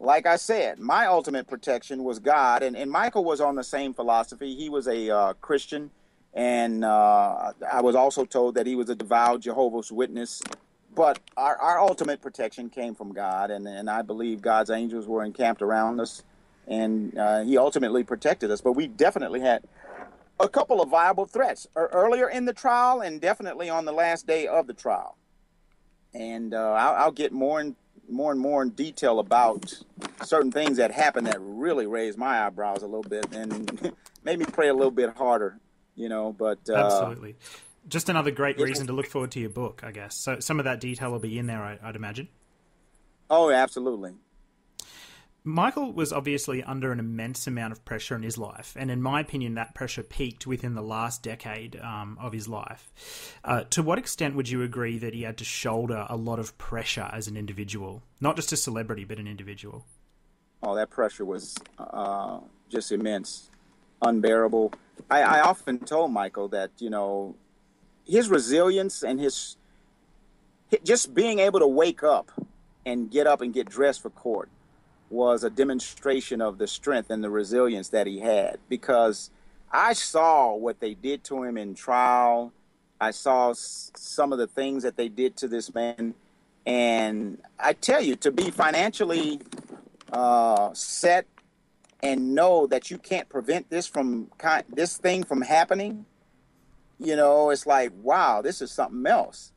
Like I said, my ultimate protection was God, and Michael was on the same philosophy. He was a Christian, and I was also told that he was a devout Jehovah's Witness. But our ultimate protection came from God, and I believe God's angels were encamped around us, and he ultimately protected us. But we definitely had a couple of viable threats earlier in the trial and definitely on the last day of the trial. And I'll get more and more in detail about certain things that happened that really raised my eyebrows a little bit and made me pray a little bit harder, you know, but... Absolutely. Just another great reason to look forward to your book, I guess. So some of that detail will be in there, I'd imagine. Oh, absolutely. Michael was obviously under an immense amount of pressure in his life, and in my opinion, that pressure peaked within the last decade of his life. To what extent would you agree that he had to shoulder a lot of pressure as an individual? Not just a celebrity, but an individual. Oh, that pressure was just immense, unbearable. I often told Michael that, you know, his resilience and his just being able to wake up and get up and get dressed for court was a demonstration of the strength and the resilience that he had, because I saw what they did to him in trial. I saw some of the things that they did to this man. And I tell you, to be financially set and know that you can't prevent this thing from happening, you know, it's like, wow, this is something else,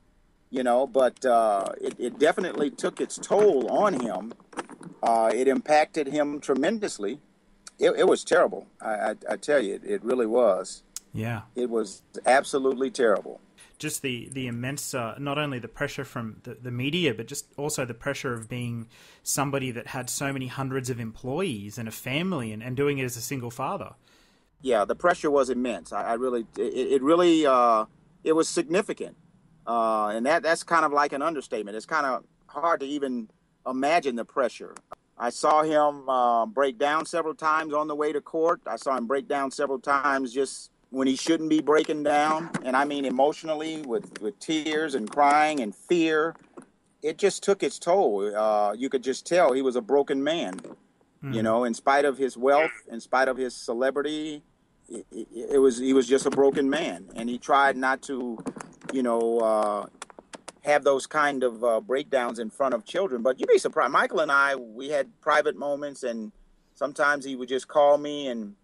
you know, but it definitely took its toll on him. It impacted him tremendously. It was terrible. I tell you, it really was. Yeah. It was absolutely terrible. Just the immense, not only the pressure from the media, but just also the pressure of being somebody that had so many hundreds of employees and a family and doing it as a single father. Yeah, the pressure was immense. It was significant. And that's kind of like an understatement. It's kind of hard to even imagine the pressure. I saw him break down several times on the way to court. I saw him break down several times just when he shouldn't be breaking down. And I mean emotionally with tears and crying and fear. It just took its toll. You could just tell he was a broken man. You know, in spite of his wealth, in spite of his celebrity, he was just a broken man. And he tried not to, you know, have those kind of breakdowns in front of children. But you'd be surprised. Michael and I, we had private moments, and sometimes he would just call me, and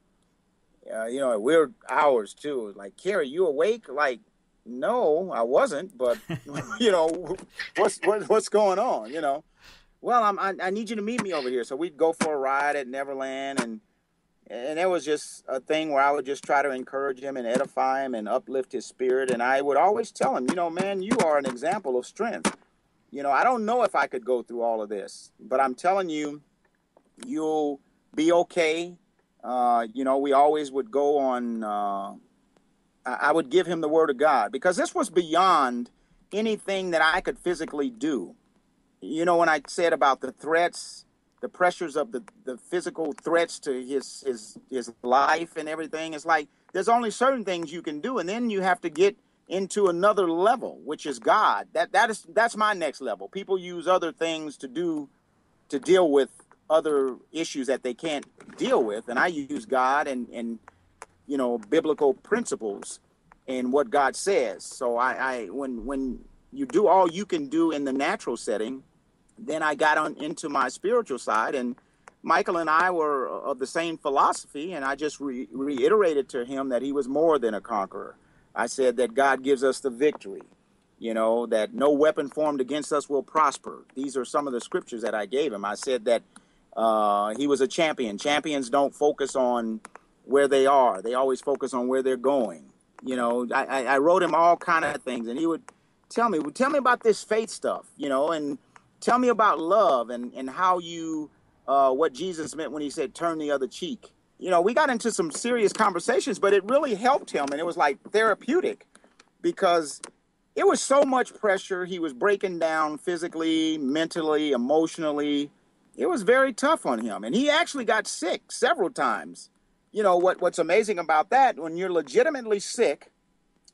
you know, at weird hours too. Like, Kerry, you awake? Like, no, I wasn't. But you know, what's going on? You know, well, I need you to meet me over here. So we'd go for a ride at Neverland, and it was just a thing where I would just try to encourage him and edify him and uplift his spirit. And I would always tell him, you know, man, you are an example of strength. You know, I don't know if I could go through all of this, but I'm telling you, you'll be okay. You know, we always would go on, I would give him the word of God, because this was beyond anything that I could physically do. You know, when I said about the threats, the pressures of the physical threats to his life and everything, it's like there's only certain things you can do, and then you have to get into another level, which is God. That's my next level. People use other things to do, to deal with other issues that they can't deal with, and I use God and you know, biblical principles and what God says. So I when you do all you can do in the natural setting, then I got on into my spiritual side, and Michael and I were of the same philosophy, and I just reiterated to him that he was more than a conqueror. I said that God gives us the victory, you know, that no weapon formed against us will prosper. These are some of the scriptures that I gave him. I said that he was a champion. Champions don't focus on where they are. They always focus on where they're going. You know, I wrote him all kind of things, and he would tell me about this faith stuff, you know, and tell me about love and how you, what Jesus meant when he said, turn the other cheek. You know, we got into some serious conversations, but it really helped him. And it was like therapeutic, because it was so much pressure. He was breaking down physically, mentally, emotionally. It was very tough on him. And he actually got sick several times. You know, what's amazing about that, when you're legitimately sick,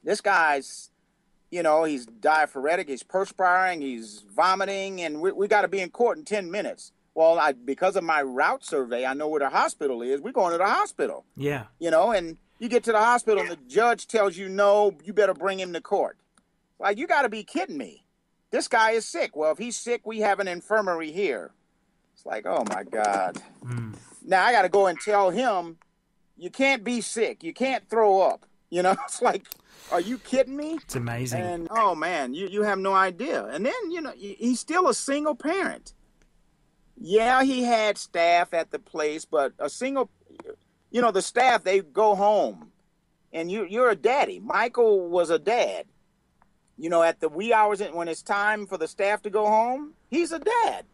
this guy's, you know, he's diaphoretic, he's perspiring, he's vomiting, and we got to be in court in 10 minutes. Well, because of my route survey, I know where the hospital is. We're going to the hospital. Yeah. You know, and you get to the hospital, and the judge tells you, no, you better bring him to court. Like, you got to be kidding me. This guy is sick. Well, if he's sick, we have an infirmary here. It's like, oh, my God. Mm. Now I got to go and tell him, you can't be sick. You can't throw up. You know, it's like, are you kidding me? It's amazing. And, oh, man, you have no idea. And then, you know, he's still a single parent. Yeah, he had staff at the place, but a single, you know, the staff, they go home. And you're a daddy. Michael was a dad. You know, at the wee hours, when it's time for the staff to go home, he's a dad.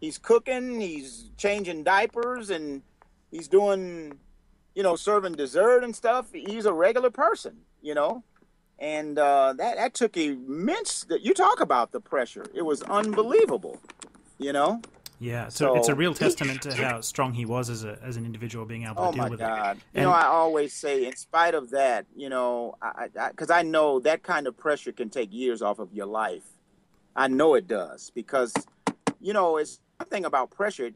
He's cooking, he's changing diapers, and he's doing, you know, serving dessert and stuff. He's a regular person, you know, and that took immense. You talk about the pressure. It was unbelievable, you know. Yeah, so it's a real testament to how strong he was as an individual, being able to deal with it. Oh, my God. You know, I always say, in spite of that, you know, because I know that kind of pressure can take years off of your life. I know it does, because, you know, it's one thing about pressure.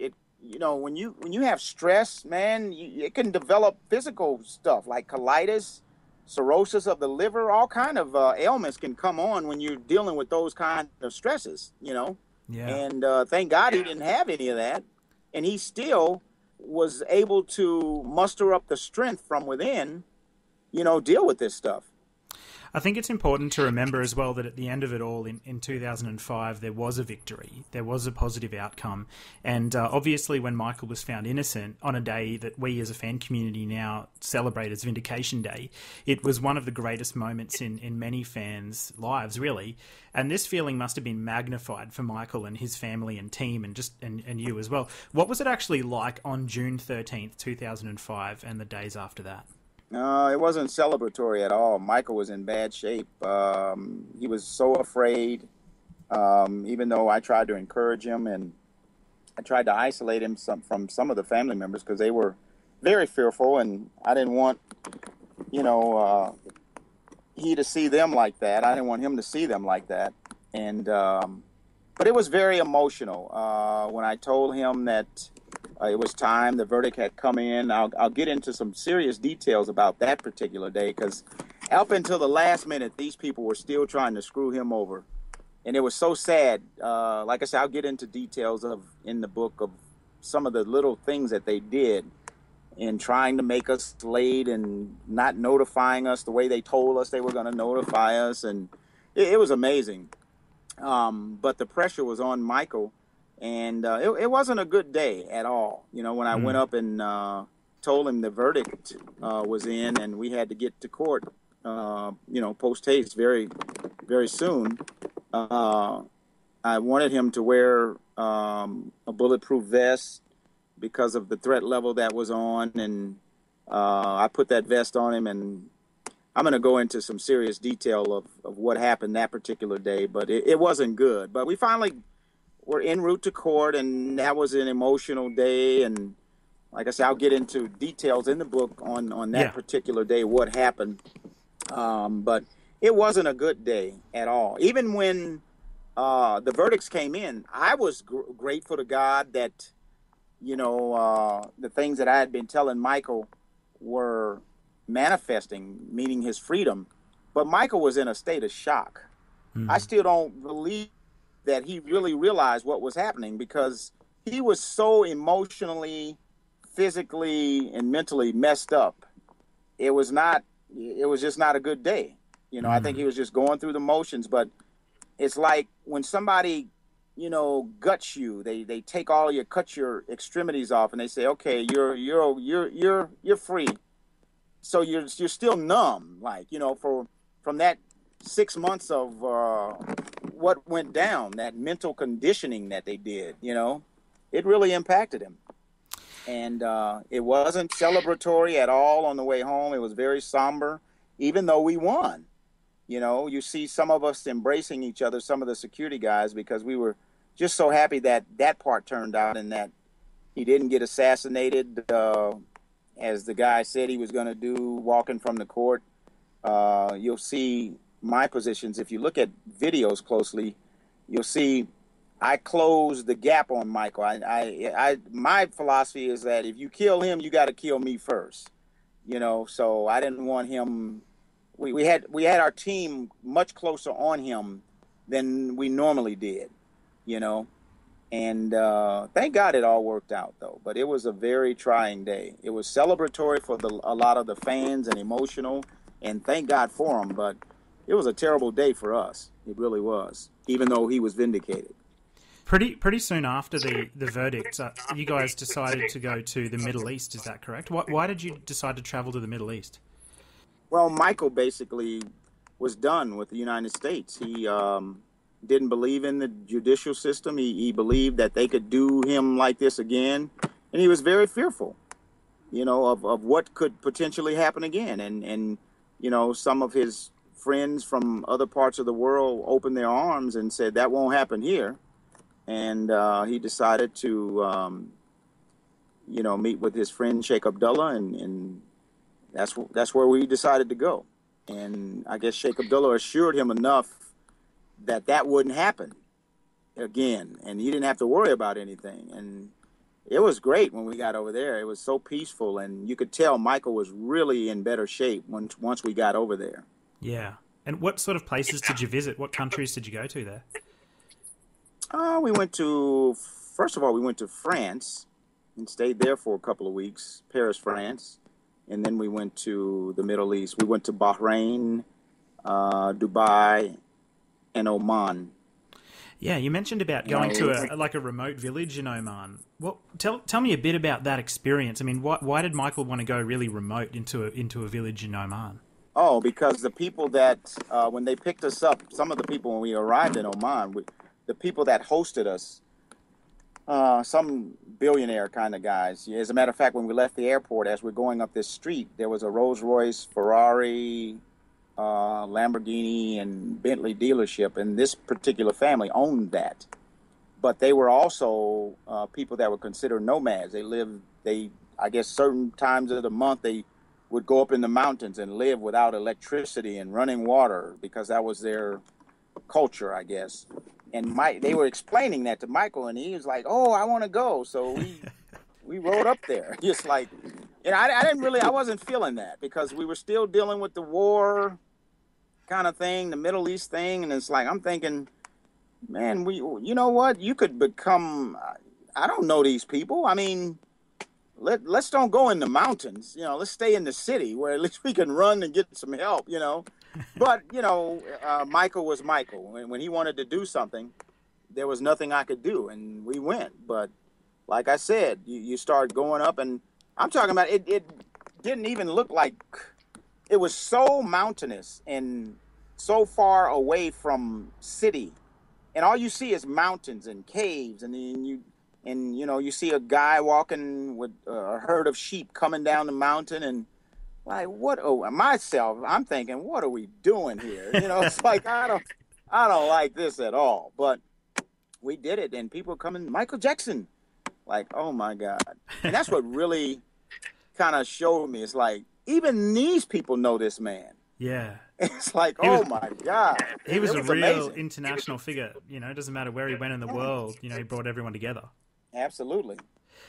You know, when you have stress, man, it can develop physical stuff like colitis, cirrhosis of the liver, all kind of ailments can come on when you're dealing with those kind of stresses, you know. Yeah. And thank God he didn't have any of that. And he still was able to muster up the strength from within, you know, deal with this stuff. I think it's important to remember as well that at the end of it all, in 2005, there was a victory. There was a positive outcome. And obviously when Michael was found innocent, on a day that we as a fan community now celebrate as Vindication Day, it was one of the greatest moments in many fans' lives, really. And this feeling must have been magnified for Michael and his family and team and you as well. What was it actually like on June 13th, 2005 and the days after that? No, it wasn't celebratory at all. Michael was in bad shape. He was so afraid, even though I tried to encourage him, and I tried to isolate him from some of the family members, because they were very fearful, and I didn't want, you know, he to see them like that. I didn't want him to see them like that. And but it was very emotional when I told him that it was time. The verdict had come in. I'll get into some serious details about that particular day, because up until the last minute, these people were still trying to screw him over. And it was so sad. Like I said, I'll get into details in the book of some of the little things that they did in trying to make us late and not notifying us the way they told us they were going to notify us. And it was amazing. But the pressure was on Michael, and it wasn't a good day at all. You know, when I went up and told him the verdict was in and we had to get to court, you know, post haste very, very soon, I wanted him to wear a bulletproof vest because of the threat level that was on. And I put that vest on him, and I'm going to go into some serious detail of what happened that particular day, but it wasn't good. But we finally were en route to court, and that was an emotional day. And like I said, I'll get into details in the book on that particular day, what happened. But it wasn't a good day at all. Even when the verdicts came in, I was grateful to God that, you know, the things that I had been telling Michael were manifesting, meaning his freedom. But Michael was in a state of shock. I still don't believe that he really realized what was happening, because he was so emotionally, physically, and mentally messed up. It was just not a good day. You know, I think he was just going through the motions. But it's like when somebody, you know, guts you, they take all your, cut your extremities off, and they say, okay, you're free. So you're still numb, like, you know, from that 6 months of what went down, that mental conditioning that they did, you know, it really impacted him. And it wasn't celebratory at all on the way home. It was very somber, even though we won. You know, you see some of us embracing each other, some of the security guys, because we were just so happy that that part turned out and that he didn't get assassinated, as the guy said he was going to do, walking from the court. You'll see my positions. If you look at videos closely, you'll see I closed the gap on Michael. My philosophy is that if you kill him, you got to kill me first. You know, so I didn't want him... We had our team much closer on him than we normally did, you know. And thank God it all worked out, though. But it was a very trying day. It was celebratory for a lot of the fans and emotional, and thank God for them. But it was a terrible day for us. It really was, even though he was vindicated. Pretty soon after the verdict, you guys decided to go to the Middle East. Is that correct? Why did you decide to travel to the Middle East? Well, Michael basically was done with the United States. He didn't believe in the judicial system. He believed that they could do him like this again. And he was very fearful, you know, of what could potentially happen again. And, you know, some of his friends from other parts of the world opened their arms and said, that won't happen here. And he decided to, you know, meet with his friend Sheikh Abdullah, and that's where we decided to go. And I guess Sheikh Abdullah assured him enough that that wouldn't happen again, and he didn't have to worry about anything. And it was great when we got over there. It was so peaceful, and you could tell Michael was really in better shape once we got over there. Yeah. And what sort of places did you visit? What countries did you go to there? We went to, first of all, we went to France and stayed there for a couple of weeks, Paris, France. And then we went to the Middle East. We went to Bahrain, Dubai, and Oman. Yeah, you mentioned about going to a remote village in Oman. Well, tell me a bit about that experience. I mean, why did Michael want to go really remote into a village in Oman? Oh, because the people that when they picked us up, some of the people when we arrived in Oman, the people that hosted us, some billionaire kind of guys. As a matter of fact, when we left the airport, as we're going up this street, there was a Rolls Royce, Ferrari, Lamborghini, and Bentley dealership, and this particular family owned that. But they were also people that were considered nomads. I guess, certain times of the month, they would go up in the mountains and live without electricity and running water, because that was their culture, I guess. And they were explaining that to Michael, and he was like, "Oh, I want to go." So we rode up there, just like, and I wasn't feeling that, because we were still dealing with the war kind of thing, the Middle East thing, and it's like I'm thinking, man, you know what? You could become I don't know these people. I mean, let's don't go in the mountains. You know, let's stay in the city where at least we can run and get some help, you know. But, you know, Michael was Michael. And when he wanted to do something, there was nothing I could do. And we went. But like I said, you start going up. And I'm talking about it didn't even look like – it was so mountainous and so far away from city. And all you see is mountains and caves. And then you see a guy walking with a herd of sheep coming down the mountain. And like, I'm thinking, what are we doing here? You know, it's like, I don't like this at all. But we did it, and people coming, Michael Jackson, like, oh my God. And that's what really kind of showed me. It's like, even these people know this man. Yeah. It's like, oh my God. He was a real international figure. You know, it doesn't matter where he went in the world, you know, he brought everyone together. Absolutely.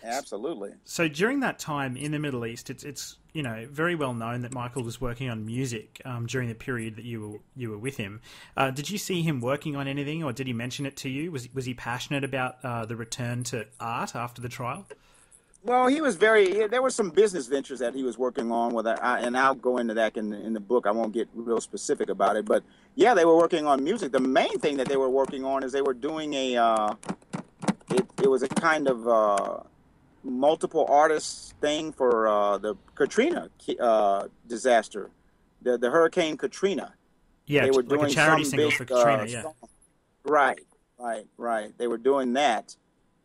Absolutely. So during that time in the Middle East, it's you know, very well known that Michael was working on music during the period that you were with him. Did you see him working on anything, or did he mention it to you? Was he passionate about the return to art after the trial? Well, he was there were some business ventures that he was working on with, and I'll go into that in the book. I won't get real specific about it, but yeah, they were working on music. The main thing that they were working on is they were doing it was a kind of multiple artists thing for the Katrina disaster, the Hurricane Katrina. Yeah, they were doing a charity single for Katrina. Yeah, song. Right. They were doing that,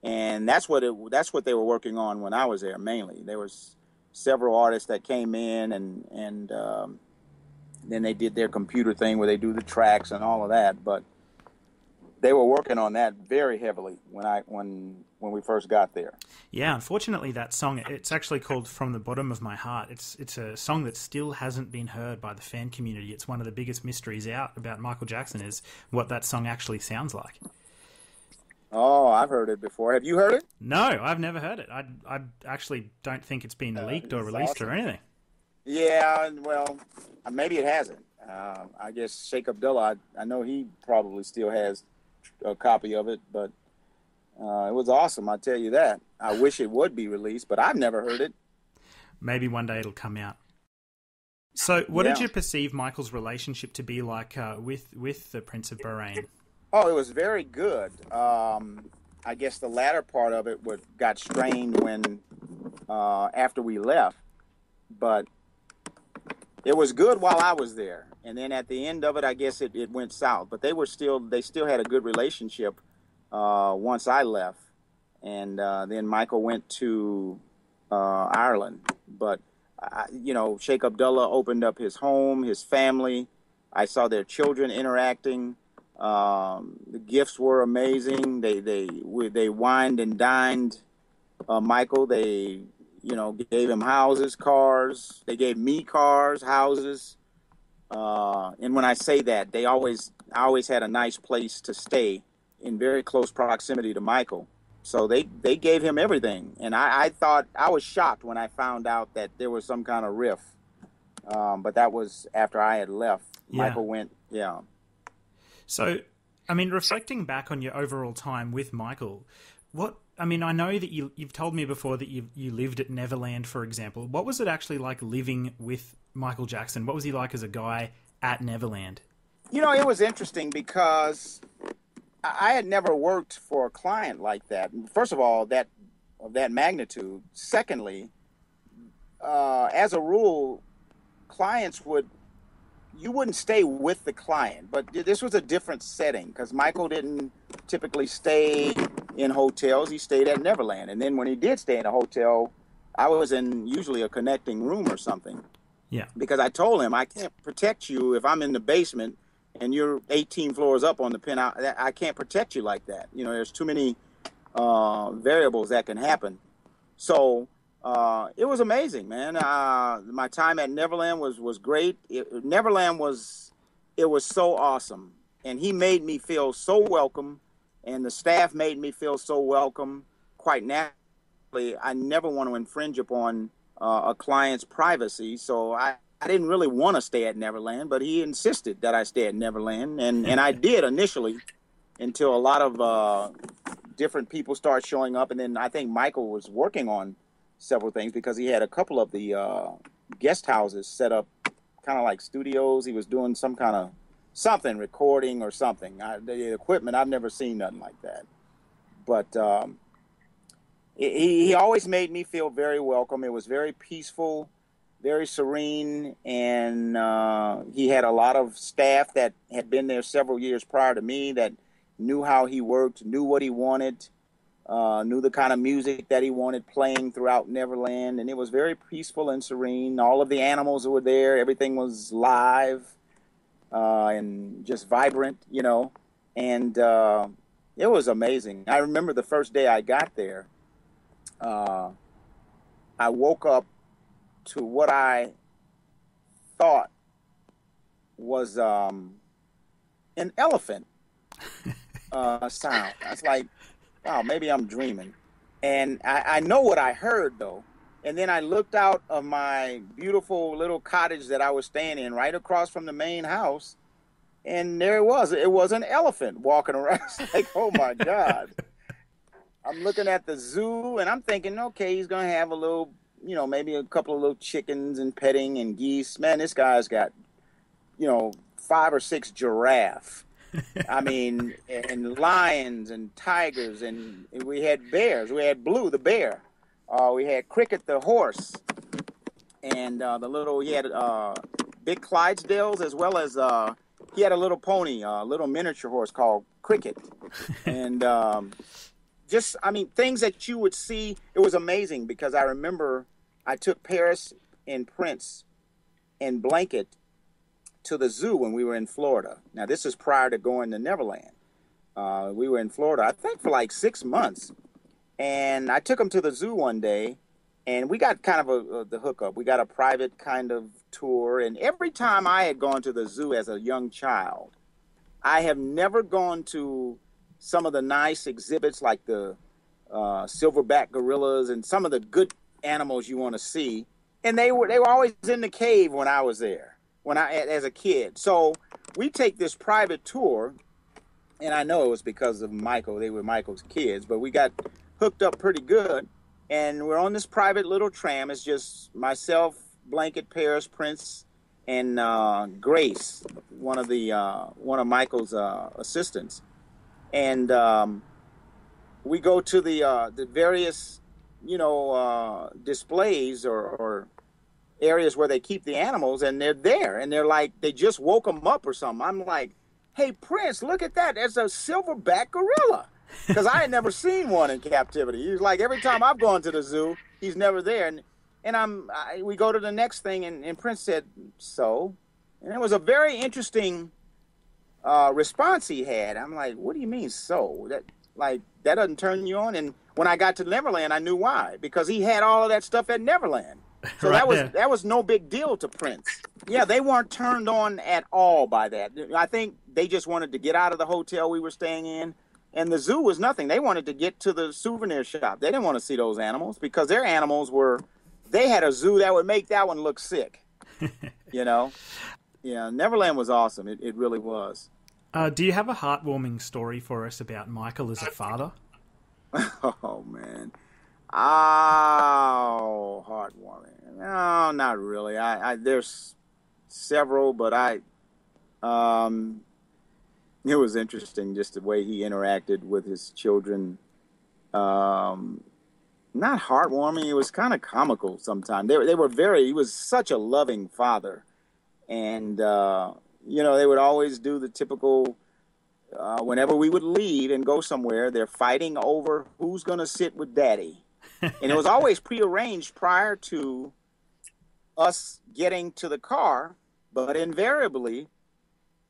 and that's what they were working on when I was there. Mainly, there was several artists that came in, and then they did their computer thing where they do the tracks and all of that, but. They were working on that very heavily when we first got there. Yeah, unfortunately, that song, it's actually called From the Bottom of My Heart. It's a song that still hasn't been heard by the fan community. It's one of the biggest mysteries out about Michael Jackson is what that song actually sounds like. Oh, I've heard it before. Have you heard it? No, I've never heard it. I actually don't think it's been leaked or released or anything. Yeah, well, maybe it hasn't. I guess Sheikh Abdullah, I know he probably still has a copy of it, but it was awesome, I tell you that. I wish it would be released, but I've never heard it. Maybe one day it'll come out. So what did you perceive Michael's relationship to be like with the Prince of Bahrain? Oh, it was very good. I guess the latter part of it got strained when after we left, but it was good while I was there. And then at the end of it, I guess it went south. But they still had a good relationship once I left. And then Michael went to Ireland. But, you know, Sheikh Abdullah opened up his home, his family. I saw their children interacting. The gifts were amazing. They wined and dined Michael. They, you know, gave him houses, cars. They gave me cars, houses. And when I say that, I always had a nice place to stay in very close proximity to Michael. So they gave him everything. And I thought, I was shocked when I found out that there was some kind of rift. But that was after I had left. Yeah. Michael went, yeah. So, I mean, reflecting back on your overall time with Michael, I know that you've told me before that you lived at Neverland, for example. What was it actually like living with Michael Jackson? What was he like as a guy at Neverland? You know, it was interesting because I had never worked for a client like that. First of all, that of that magnitude. Secondly, as a rule, you wouldn't stay with the client, but this was a different setting because Michael didn't typically stay in hotels. He stayed at Neverland. And then when he did stay in a hotel, I was in usually a connecting room or something. Yeah. Because I told him, I can't protect you if I'm in the basement and you're 18 floors up on the penthouse. I can't protect you like that. You know, there's too many variables that can happen. So it was amazing, man. My time at Neverland was great. Neverland was so awesome. And he made me feel so welcome. And the staff made me feel so welcome. Quite naturally, I never want to infringe upon a client's privacy. So I didn't really want to stay at Neverland, but he insisted that I stay at Neverland. And I did initially until a lot of different people start showing up. And then I think Michael was working on several things because he had a couple of the guest houses set up kind of like studios. He was doing some kind of something, recording or something. The equipment, I've never seen nothing like that. But he always made me feel very welcome. It was very peaceful, very serene, and he had a lot of staff that had been there several years prior to me that knew how he worked, knew what he wanted, knew the kind of music that he wanted playing throughout Neverland, and it was very peaceful and serene. All of the animals were there. Everything was live and just vibrant, you know, and it was amazing. I remember the first day I got there, I woke up to what I thought was an elephant sound. I was like, wow, maybe I'm dreaming. And I know what I heard, though. And then I looked out of my beautiful little cottage that I was staying in right across from the main house, and there it was. It was an elephant walking around. I was like, oh, my God. I'm looking at the zoo, and I'm thinking, okay, he's going to have a little, you know, maybe a couple of little chickens and petting and geese. Man, this guy's got, you know, 5 or 6 giraffe. I mean, and lions and tigers, and we had bears. We had Blue, the bear. We had Cricket, the horse, and the little, he had big Clydesdales, as well as he had a little pony, a little miniature horse called Cricket. And just, I mean, things that you would see. It was amazing because I remember I took Paris and Prince and Blanket to the zoo when we were in Florida. Now, this is prior to going to Neverland. We were in Florida, I think, for like 6 months. And I took them to the zoo one day, and we got kind of the hookup. We got a private kind of tour. And every time I had gone to the zoo as a young child, I have never gone to some of the nice exhibits like the silverback gorillas and some of the good animals you want to see. And they were always in the cave when I was there, as a kid. So we take this private tour, and I know it was because of Michael. They were Michael's kids, but we got hooked up pretty good. And we're on this private little tram. It's just myself, Blanket, Paris, Prince, and Grace, one of Michael's assistants. And we go to the various, you know, displays or areas where they keep the animals, and they're there. And they're like, they just woke them up or something. I'm like, hey, Prince, look at that. There's a silverback gorilla. Because I had never seen one in captivity. He was like, every time I've gone to the zoo, he's never there. And we go to the next thing, and Prince said, so? And it was a very interesting response he had. I'm like, what do you mean so? That doesn't turn you on? And when I got to Neverland, I knew why, because he had all of that stuff at Neverland. So right, that was no big deal to Prince. Yeah, they weren't turned on at all by that. I think they just wanted to get out of the hotel we were staying in, and the zoo was nothing. They wanted to get to the souvenir shop. They didn't want to see those animals because their animals were, they had a zoo that would make that one look sick, you know? Yeah, Neverland was awesome. It really was. Do you have a heartwarming story for us about Michael as a father? Oh, man. Oh, heartwarming. No, not really. There's several, but it was interesting just the way he interacted with his children. Not heartwarming. It was kind of comical sometimes. They were very, he was such a loving father. And, you know, they would always do the typical, whenever we would leave and go somewhere, they're fighting over who's going to sit with daddy. And it was always prearranged prior to us getting to the car. But invariably,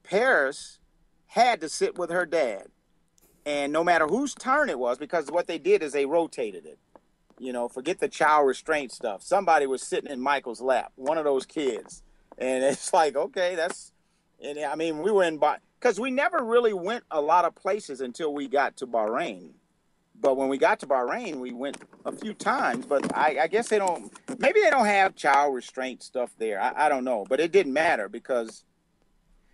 Paris had to sit with her dad. And no matter whose turn it was, because what they did is they rotated it. You know, forget the child restraint stuff. Somebody was sitting in Michael's lap, one of those kids. And it's like, okay, that's, and I mean, we were in, because we never really went a lot of places until we got to Bahrain. But when we got to Bahrain, we went a few times, but I guess maybe they don't have child restraint stuff there. I don't know, but it didn't matter because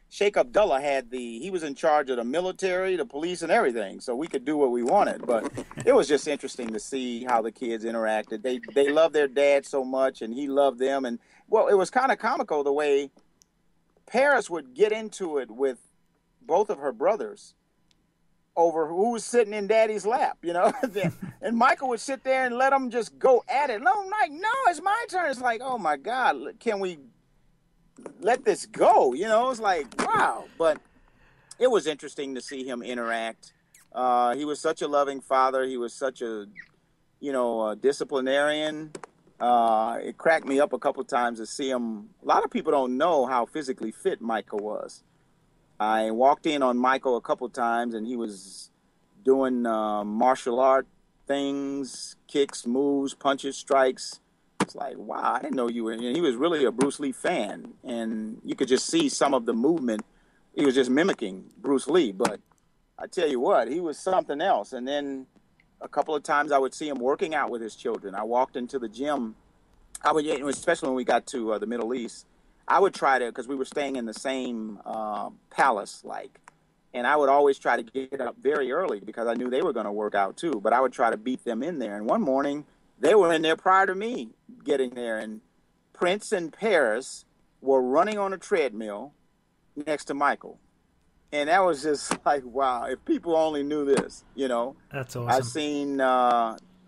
Sheikh Abdullah had the, he was in charge of the military, the police, and everything, so we could do what we wanted. But it was just interesting to see how the kids interacted. They loved their dad so much, and he loved them. And, well, it was kind of comical the way Paris would get into it with both of her brothers over who was sitting in daddy's lap, you know? And Michael would sit there and let them just go at it. And I'm like, no, it's my turn. It's like, oh, my God, can we let this go, you know? It's like, wow. But it was interesting to see him interact. He was such a loving father. He was such a, you know, a disciplinarian. It cracked me up a couple times to see him. A lot of people don't know how physically fit Michael was. I walked in on Michael a couple times, and he was doing martial art things, kicks, moves, punches, strikes. It's like, wow, I didn't know you were. And he was really a Bruce Lee fan, and you could just see some of the movement. He was just mimicking Bruce Lee, but I tell you what, he was something else. And then a couple of times I would see him working out with his children. I walked into the gym. I would, especially when we got to the Middle East, I would try to, because we were staying in the same palace, like, and I would always try to get up very early because I knew they were going to work out too, but I would try to beat them in there. And one morning, they were in there prior to me getting there, and Prince and Paris were running on a treadmill next to Michael. And that was just like, wow, if people only knew this, you know. That's awesome. I've seen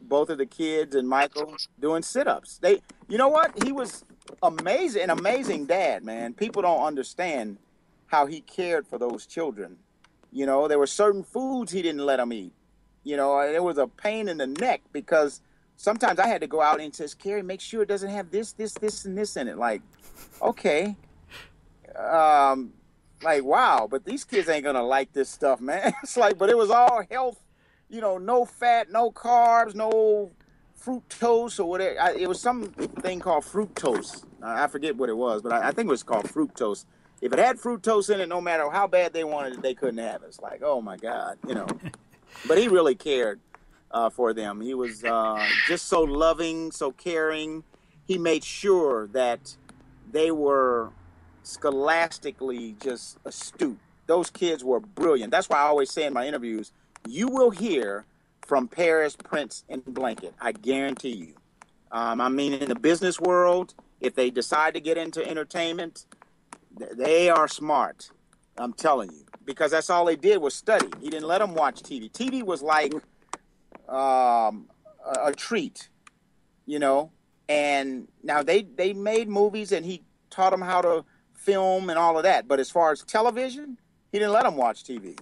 both of the kids and Michael doing sit-ups. They, you know what? He was amazing, an amazing dad, man. People don't understand how he cared for those children. You know, there were certain foods he didn't let them eat. You know, it was a pain in the neck because sometimes I had to go out and says, Kerry, make sure it doesn't have this, and this in it. Like, okay. Like, wow, but these kids ain't going to like this stuff, man. It's like, but it was all health, you know, no fat, no carbs, no fructose or whatever. It was something called fructose. I forget what it was, but I think it was called fructose. If it had fructose in it, no matter how bad they wanted it, they couldn't have it. It's like, oh, my God, you know. But he really cared for them. He was just so loving, so caring. He made sure that they were scholastically just astute. Those kids were brilliant. That's why I always say in my interviews, you will hear from Paris, Prince, and Blanket. I guarantee you. I mean, in the business world, if they decide to get into entertainment, they are smart. I'm telling you. Because that's all they did was study. He didn't let them watch TV. TV was like a treat, you know. And now they made movies, and he taught them how to film and all of that. But as far as television, he didn't let them watch TV.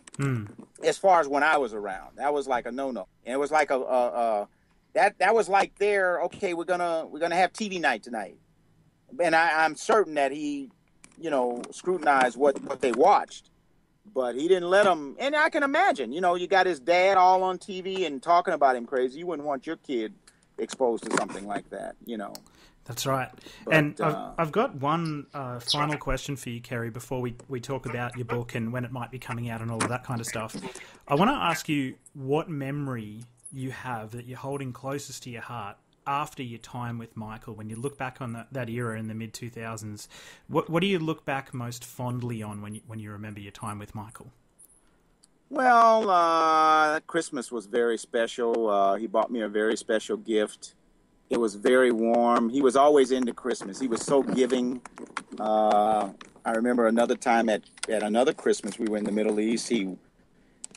As far as when I was around, that was like a no-no. And it was like that was like their, okay, we're gonna have TV night tonight. And I'm certain that he, you know, scrutinized what they watched. But he didn't let them, and I can imagine, you know, you got his dad all on TV and talking about him crazy. You wouldn't want your kid exposed to something like that, you know. That's right. But, and I've got one final question for you, Kerry, before we talk about your book and when it might be coming out and all of that kind of stuff. I want to ask you what memory you have that you're holding closest to your heart after your time with Michael. When you look back on that era in the mid-2000s, what do you look back most fondly on when you remember your time with Michael? Well, Christmas was very special. He bought me a very special gift. It was very warm. He was always into Christmas. He was so giving. I remember another time at another Christmas, we were in the Middle East. He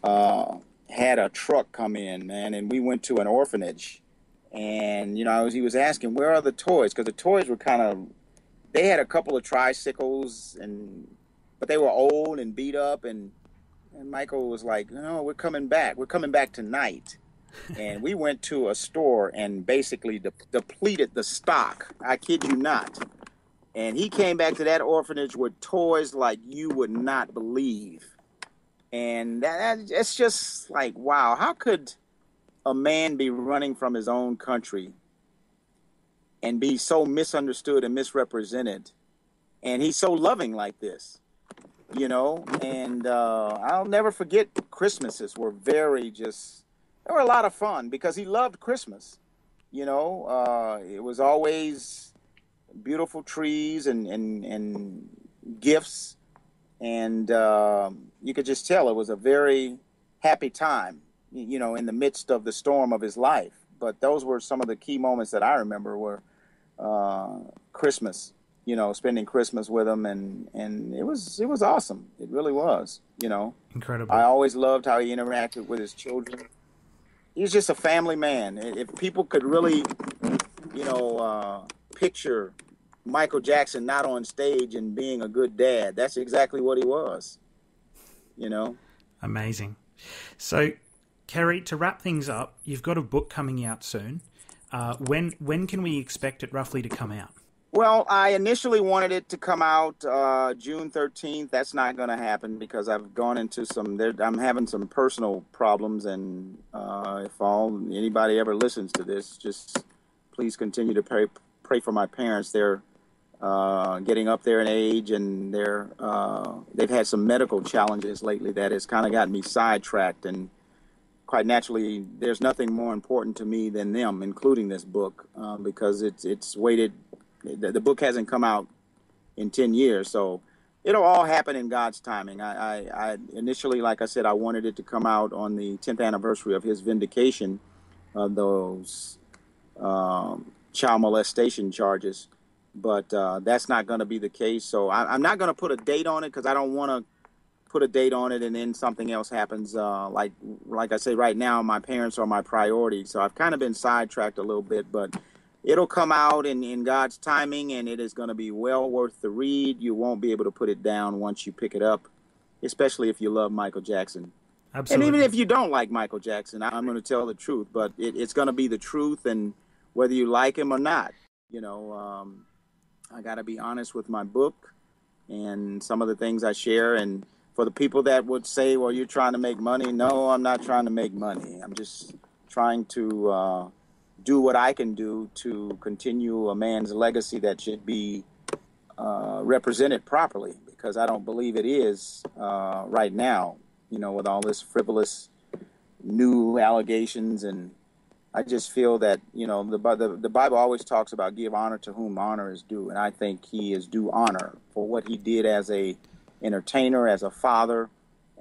had a truck come in, man, and we went to an orphanage. And, you know, he was asking, where are the toys? Because the toys were kind of, they had a couple of tricycles, but they were old and beat up. And Michael was like, no, we're coming back. We're coming back tonight. And we went to a store and basically depleted the stock. I kid you not. And he came back to that orphanage with toys like you would not believe. And it's just like, wow, how could a man be running from his own country and be so misunderstood and misrepresented? And he's so loving like this, you know? And I'll never forget, Christmases were very just, they were a lot of fun because he loved Christmas, you know? It was always beautiful trees and gifts. And you could just tell it was a very happy time, you know, in the midst of the storm of his life. But those were some of the key moments that I remember were Christmas, you know, spending Christmas with him. And it was awesome. It really was, you know. Incredible. I always loved how he interacted with his children. He was just a family man. If people could really, you know, picture Michael Jackson not on stage and being a good dad, that's exactly what he was, you know. Amazing. So, Kerry, to wrap things up, you've got a book coming out soon. When can we expect it roughly to come out? Well, I initially wanted it to come out June 13th. That's not going to happen because I've gone into I'm having some personal problems, and if anybody ever listens to this, just please continue to pray for my parents. They're getting up there in age, and they've had some medical challenges lately that has kind of gotten me sidetracked, and quite naturally, there's nothing more important to me than them, including this book, because it's waited. The book hasn't come out in 10 years, so it'll all happen in God's timing. I initially, like I said, I wanted it to come out on the 10th anniversary of his vindication of those child molestation charges, but that's not going to be the case. So I'm not going to put a date on it because I don't want to put a date on it and then something else happens. Like I say, right now, my parents are my priority, so I've kind of been sidetracked a little bit, but it'll come out in God's timing, and it is going to be well worth the read. You won't be able to put it down once you pick it up, especially if you love Michael Jackson. Absolutely. And even if you don't like Michael Jackson, I'm going to tell the truth, but it's going to be the truth, and whether you like him or not, you know, I got to be honest with my book and some of the things I share. And for the people that would say, well, you're trying to make money. No, I'm not trying to make money. I'm just trying to do what I can do to continue a man's legacy that should be represented properly, because I don't believe it is right now, you know, with all this frivolous new allegations. And I just feel that, you know, the Bible always talks about give honor to whom honor is due, and I think he is due honor for what he did as a entertainer, as a father,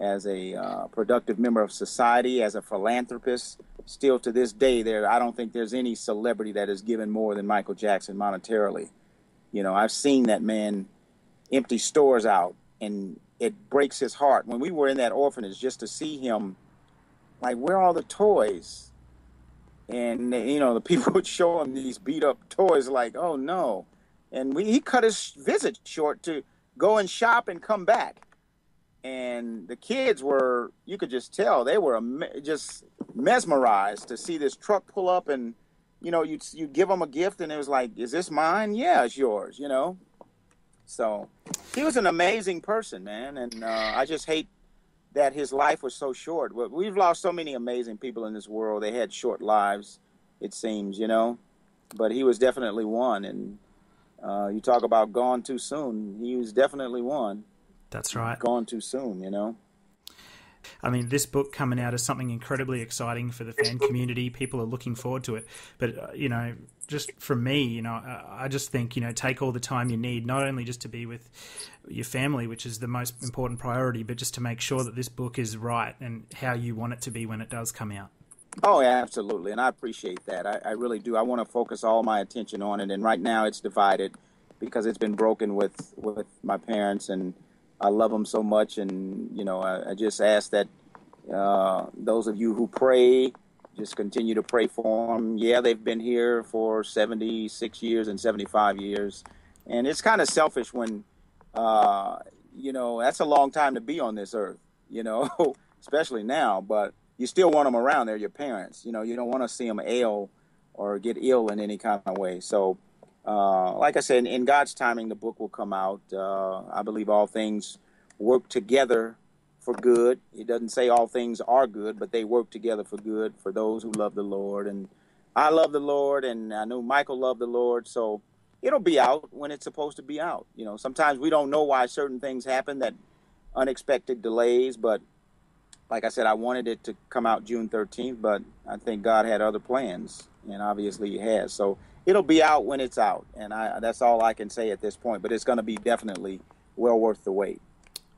as a productive member of society, as a philanthropist. Still to this day, I don't think there's any celebrity that is given more than Michael Jackson monetarily. You know, I've seen that man empty stores out, and it breaks his heart. When we were in that orphanage, just to see him, like, where are all the toys? And, you know, the people would show him these beat-up toys, like, oh, no. And he cut his visit short to go and shop and come back. And the kids were, you could just tell, they were just mesmerized to see this truck pull up, and, you know, you give them a gift, and it was like, is this mine? Yeah, it's yours, you know? So he was an amazing person, man, and I just hate that his life was so short. We've lost so many amazing people in this world. They had short lives, it seems, you know? But he was definitely one, and you talk about gone too soon. He was definitely one. That's right. Gone too soon, you know. I mean, this book coming out is something incredibly exciting for the fan community. People are looking forward to it. But, you know, just from me, you know, I just think, you know, take all the time you need, not only just to be with your family, which is the most important priority, but just to make sure that this book is right and how you want it to be when it does come out. Oh, yeah, absolutely. And I appreciate that. I really do. I want to focus all my attention on it. And right now it's divided because it's been broken with my parents, and I love them so much, and, you know, I just ask that those of you who pray, just continue to pray for them. Yeah, they've been here for 76 years and 75 years, and it's kind of selfish when, you know, that's a long time to be on this earth, you know, especially now, but you still want them around. They're your parents. You know, you don't want to see them ail or get ill in any kind of way, so... like I said, in God's timing, the book will come out. I believe all things work together for good. It doesn't say all things are good, but they work together for good for those who love the Lord. And I love the Lord, and I know Michael loved the Lord, so it'll be out when it's supposed to be out. You know, sometimes we don't know why certain things happen, that unexpected delays. But like I said, I wanted it to come out June 13th, but I think God had other plans, and obviously he has. So it'll be out when it's out, and that's all I can say at this point, but it's going to be definitely well worth the wait.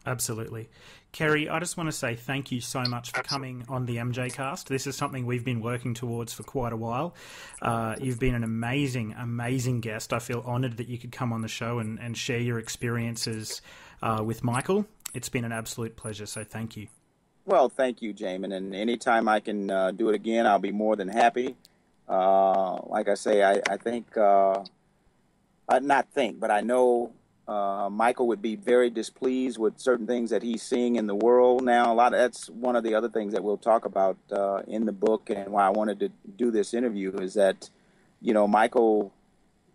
Absolutely. Kerry, I just want to say thank you so much for coming on the MJCast. This is something we've been working towards for quite a while. You've been an amazing, amazing guest. I feel honoured that you could come on the show and share your experiences with Michael. It's been an absolute pleasure, so thank you. Well, thank you, Jamin. And anytime I can do it again, I'll be more than happy. Like I say, I know... Michael would be very displeased with certain things that he's seeing in the world now. A lot of that's one of the other things that we'll talk about in the book, and why I wanted to do this interview is that, you know, Michael,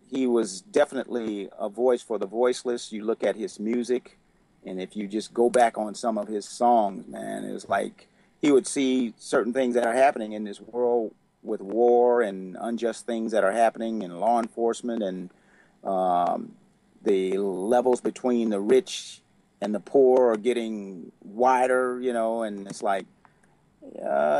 he was definitely a voice for the voiceless. You look at his music, and if you just go back on some of his songs, man, it was like he would see certain things that are happening in this world with war and unjust things that are happening in law enforcement and the levels between the rich and the poor are getting wider, you know, and it's like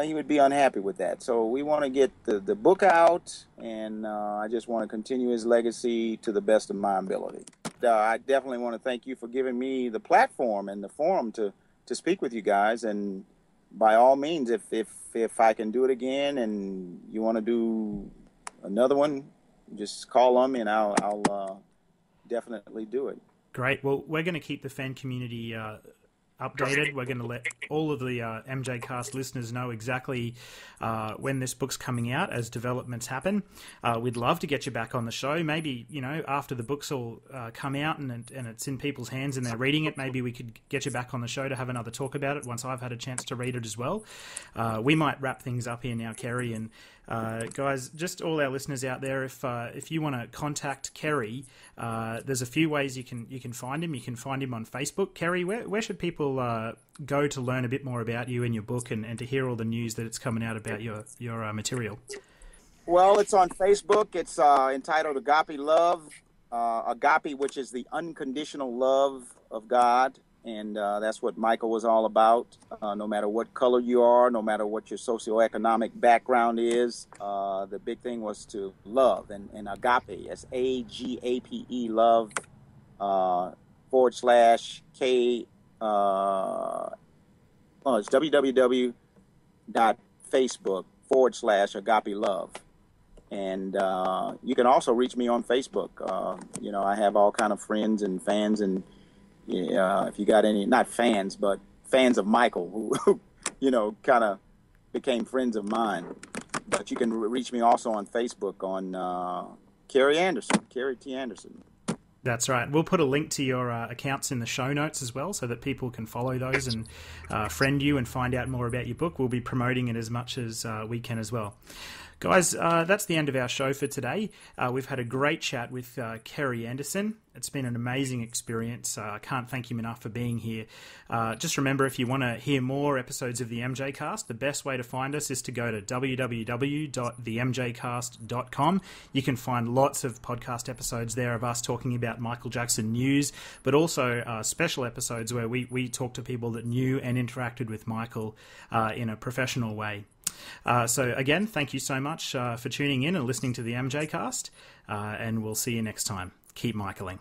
he would be unhappy with that. So we want to get the book out, and I just want to continue his legacy to the best of my ability. I definitely want to thank you for giving me the platform and the forum to speak with you guys, and by all means, if I can do it again and you want to do another one, just call on me and I'll definitely do it. Great. Well, we're going to keep the fan community updated. We're going to let all of the MJCast listeners know exactly when this book's coming out as developments happen. We'd love to get you back on the show. Maybe, you know, after the book's all come out and it's in people's hands and they're reading it, maybe we could get you back on the show to have another talk about it once I've had a chance to read it as well. We might wrap things up here now, Kerry, and guys, just all our listeners out there, if you want to contact Kerry, there's a few ways you can find him. You can find him on Facebook. Kerry, where should people go to learn a bit more about you and your book, and to hear all the news that it's coming out about your material? Well, it's on Facebook. It's entitled Agape Love, Agape, which is the unconditional love of God. And that's what Michael was all about. No matter what color you are, no matter what your socioeconomic background is, the big thing was to love. And agape, that's A-G-A-P-E, love, / K, it's www.facebook / agape love. And you can also reach me on Facebook. You know, I have all kind of friends and fans, and yeah, if you got any, not fans, but fans of Michael who you know, kind of became friends of mine. But you can reach me also on Facebook on Kerry Anderson, Kerry T. Anderson. That's right. We'll put a link to your accounts in the show notes as well, so that people can follow those and friend you and find out more about your book. We'll be promoting it as much as we can as well. Guys, that's the end of our show for today. We've had a great chat with Kerry Anderson. It's been an amazing experience. I can't thank him enough for being here. Just remember, if you want to hear more episodes of the MJCast, the best way to find us is to go to www.themjcast.com. You can find lots of podcast episodes there of us talking about Michael Jackson news, but also special episodes where we talk to people that knew and interacted with Michael in a professional way. So again, thank you so much for tuning in and listening to the MJCast, and we'll see you next time. Keep Michaeling.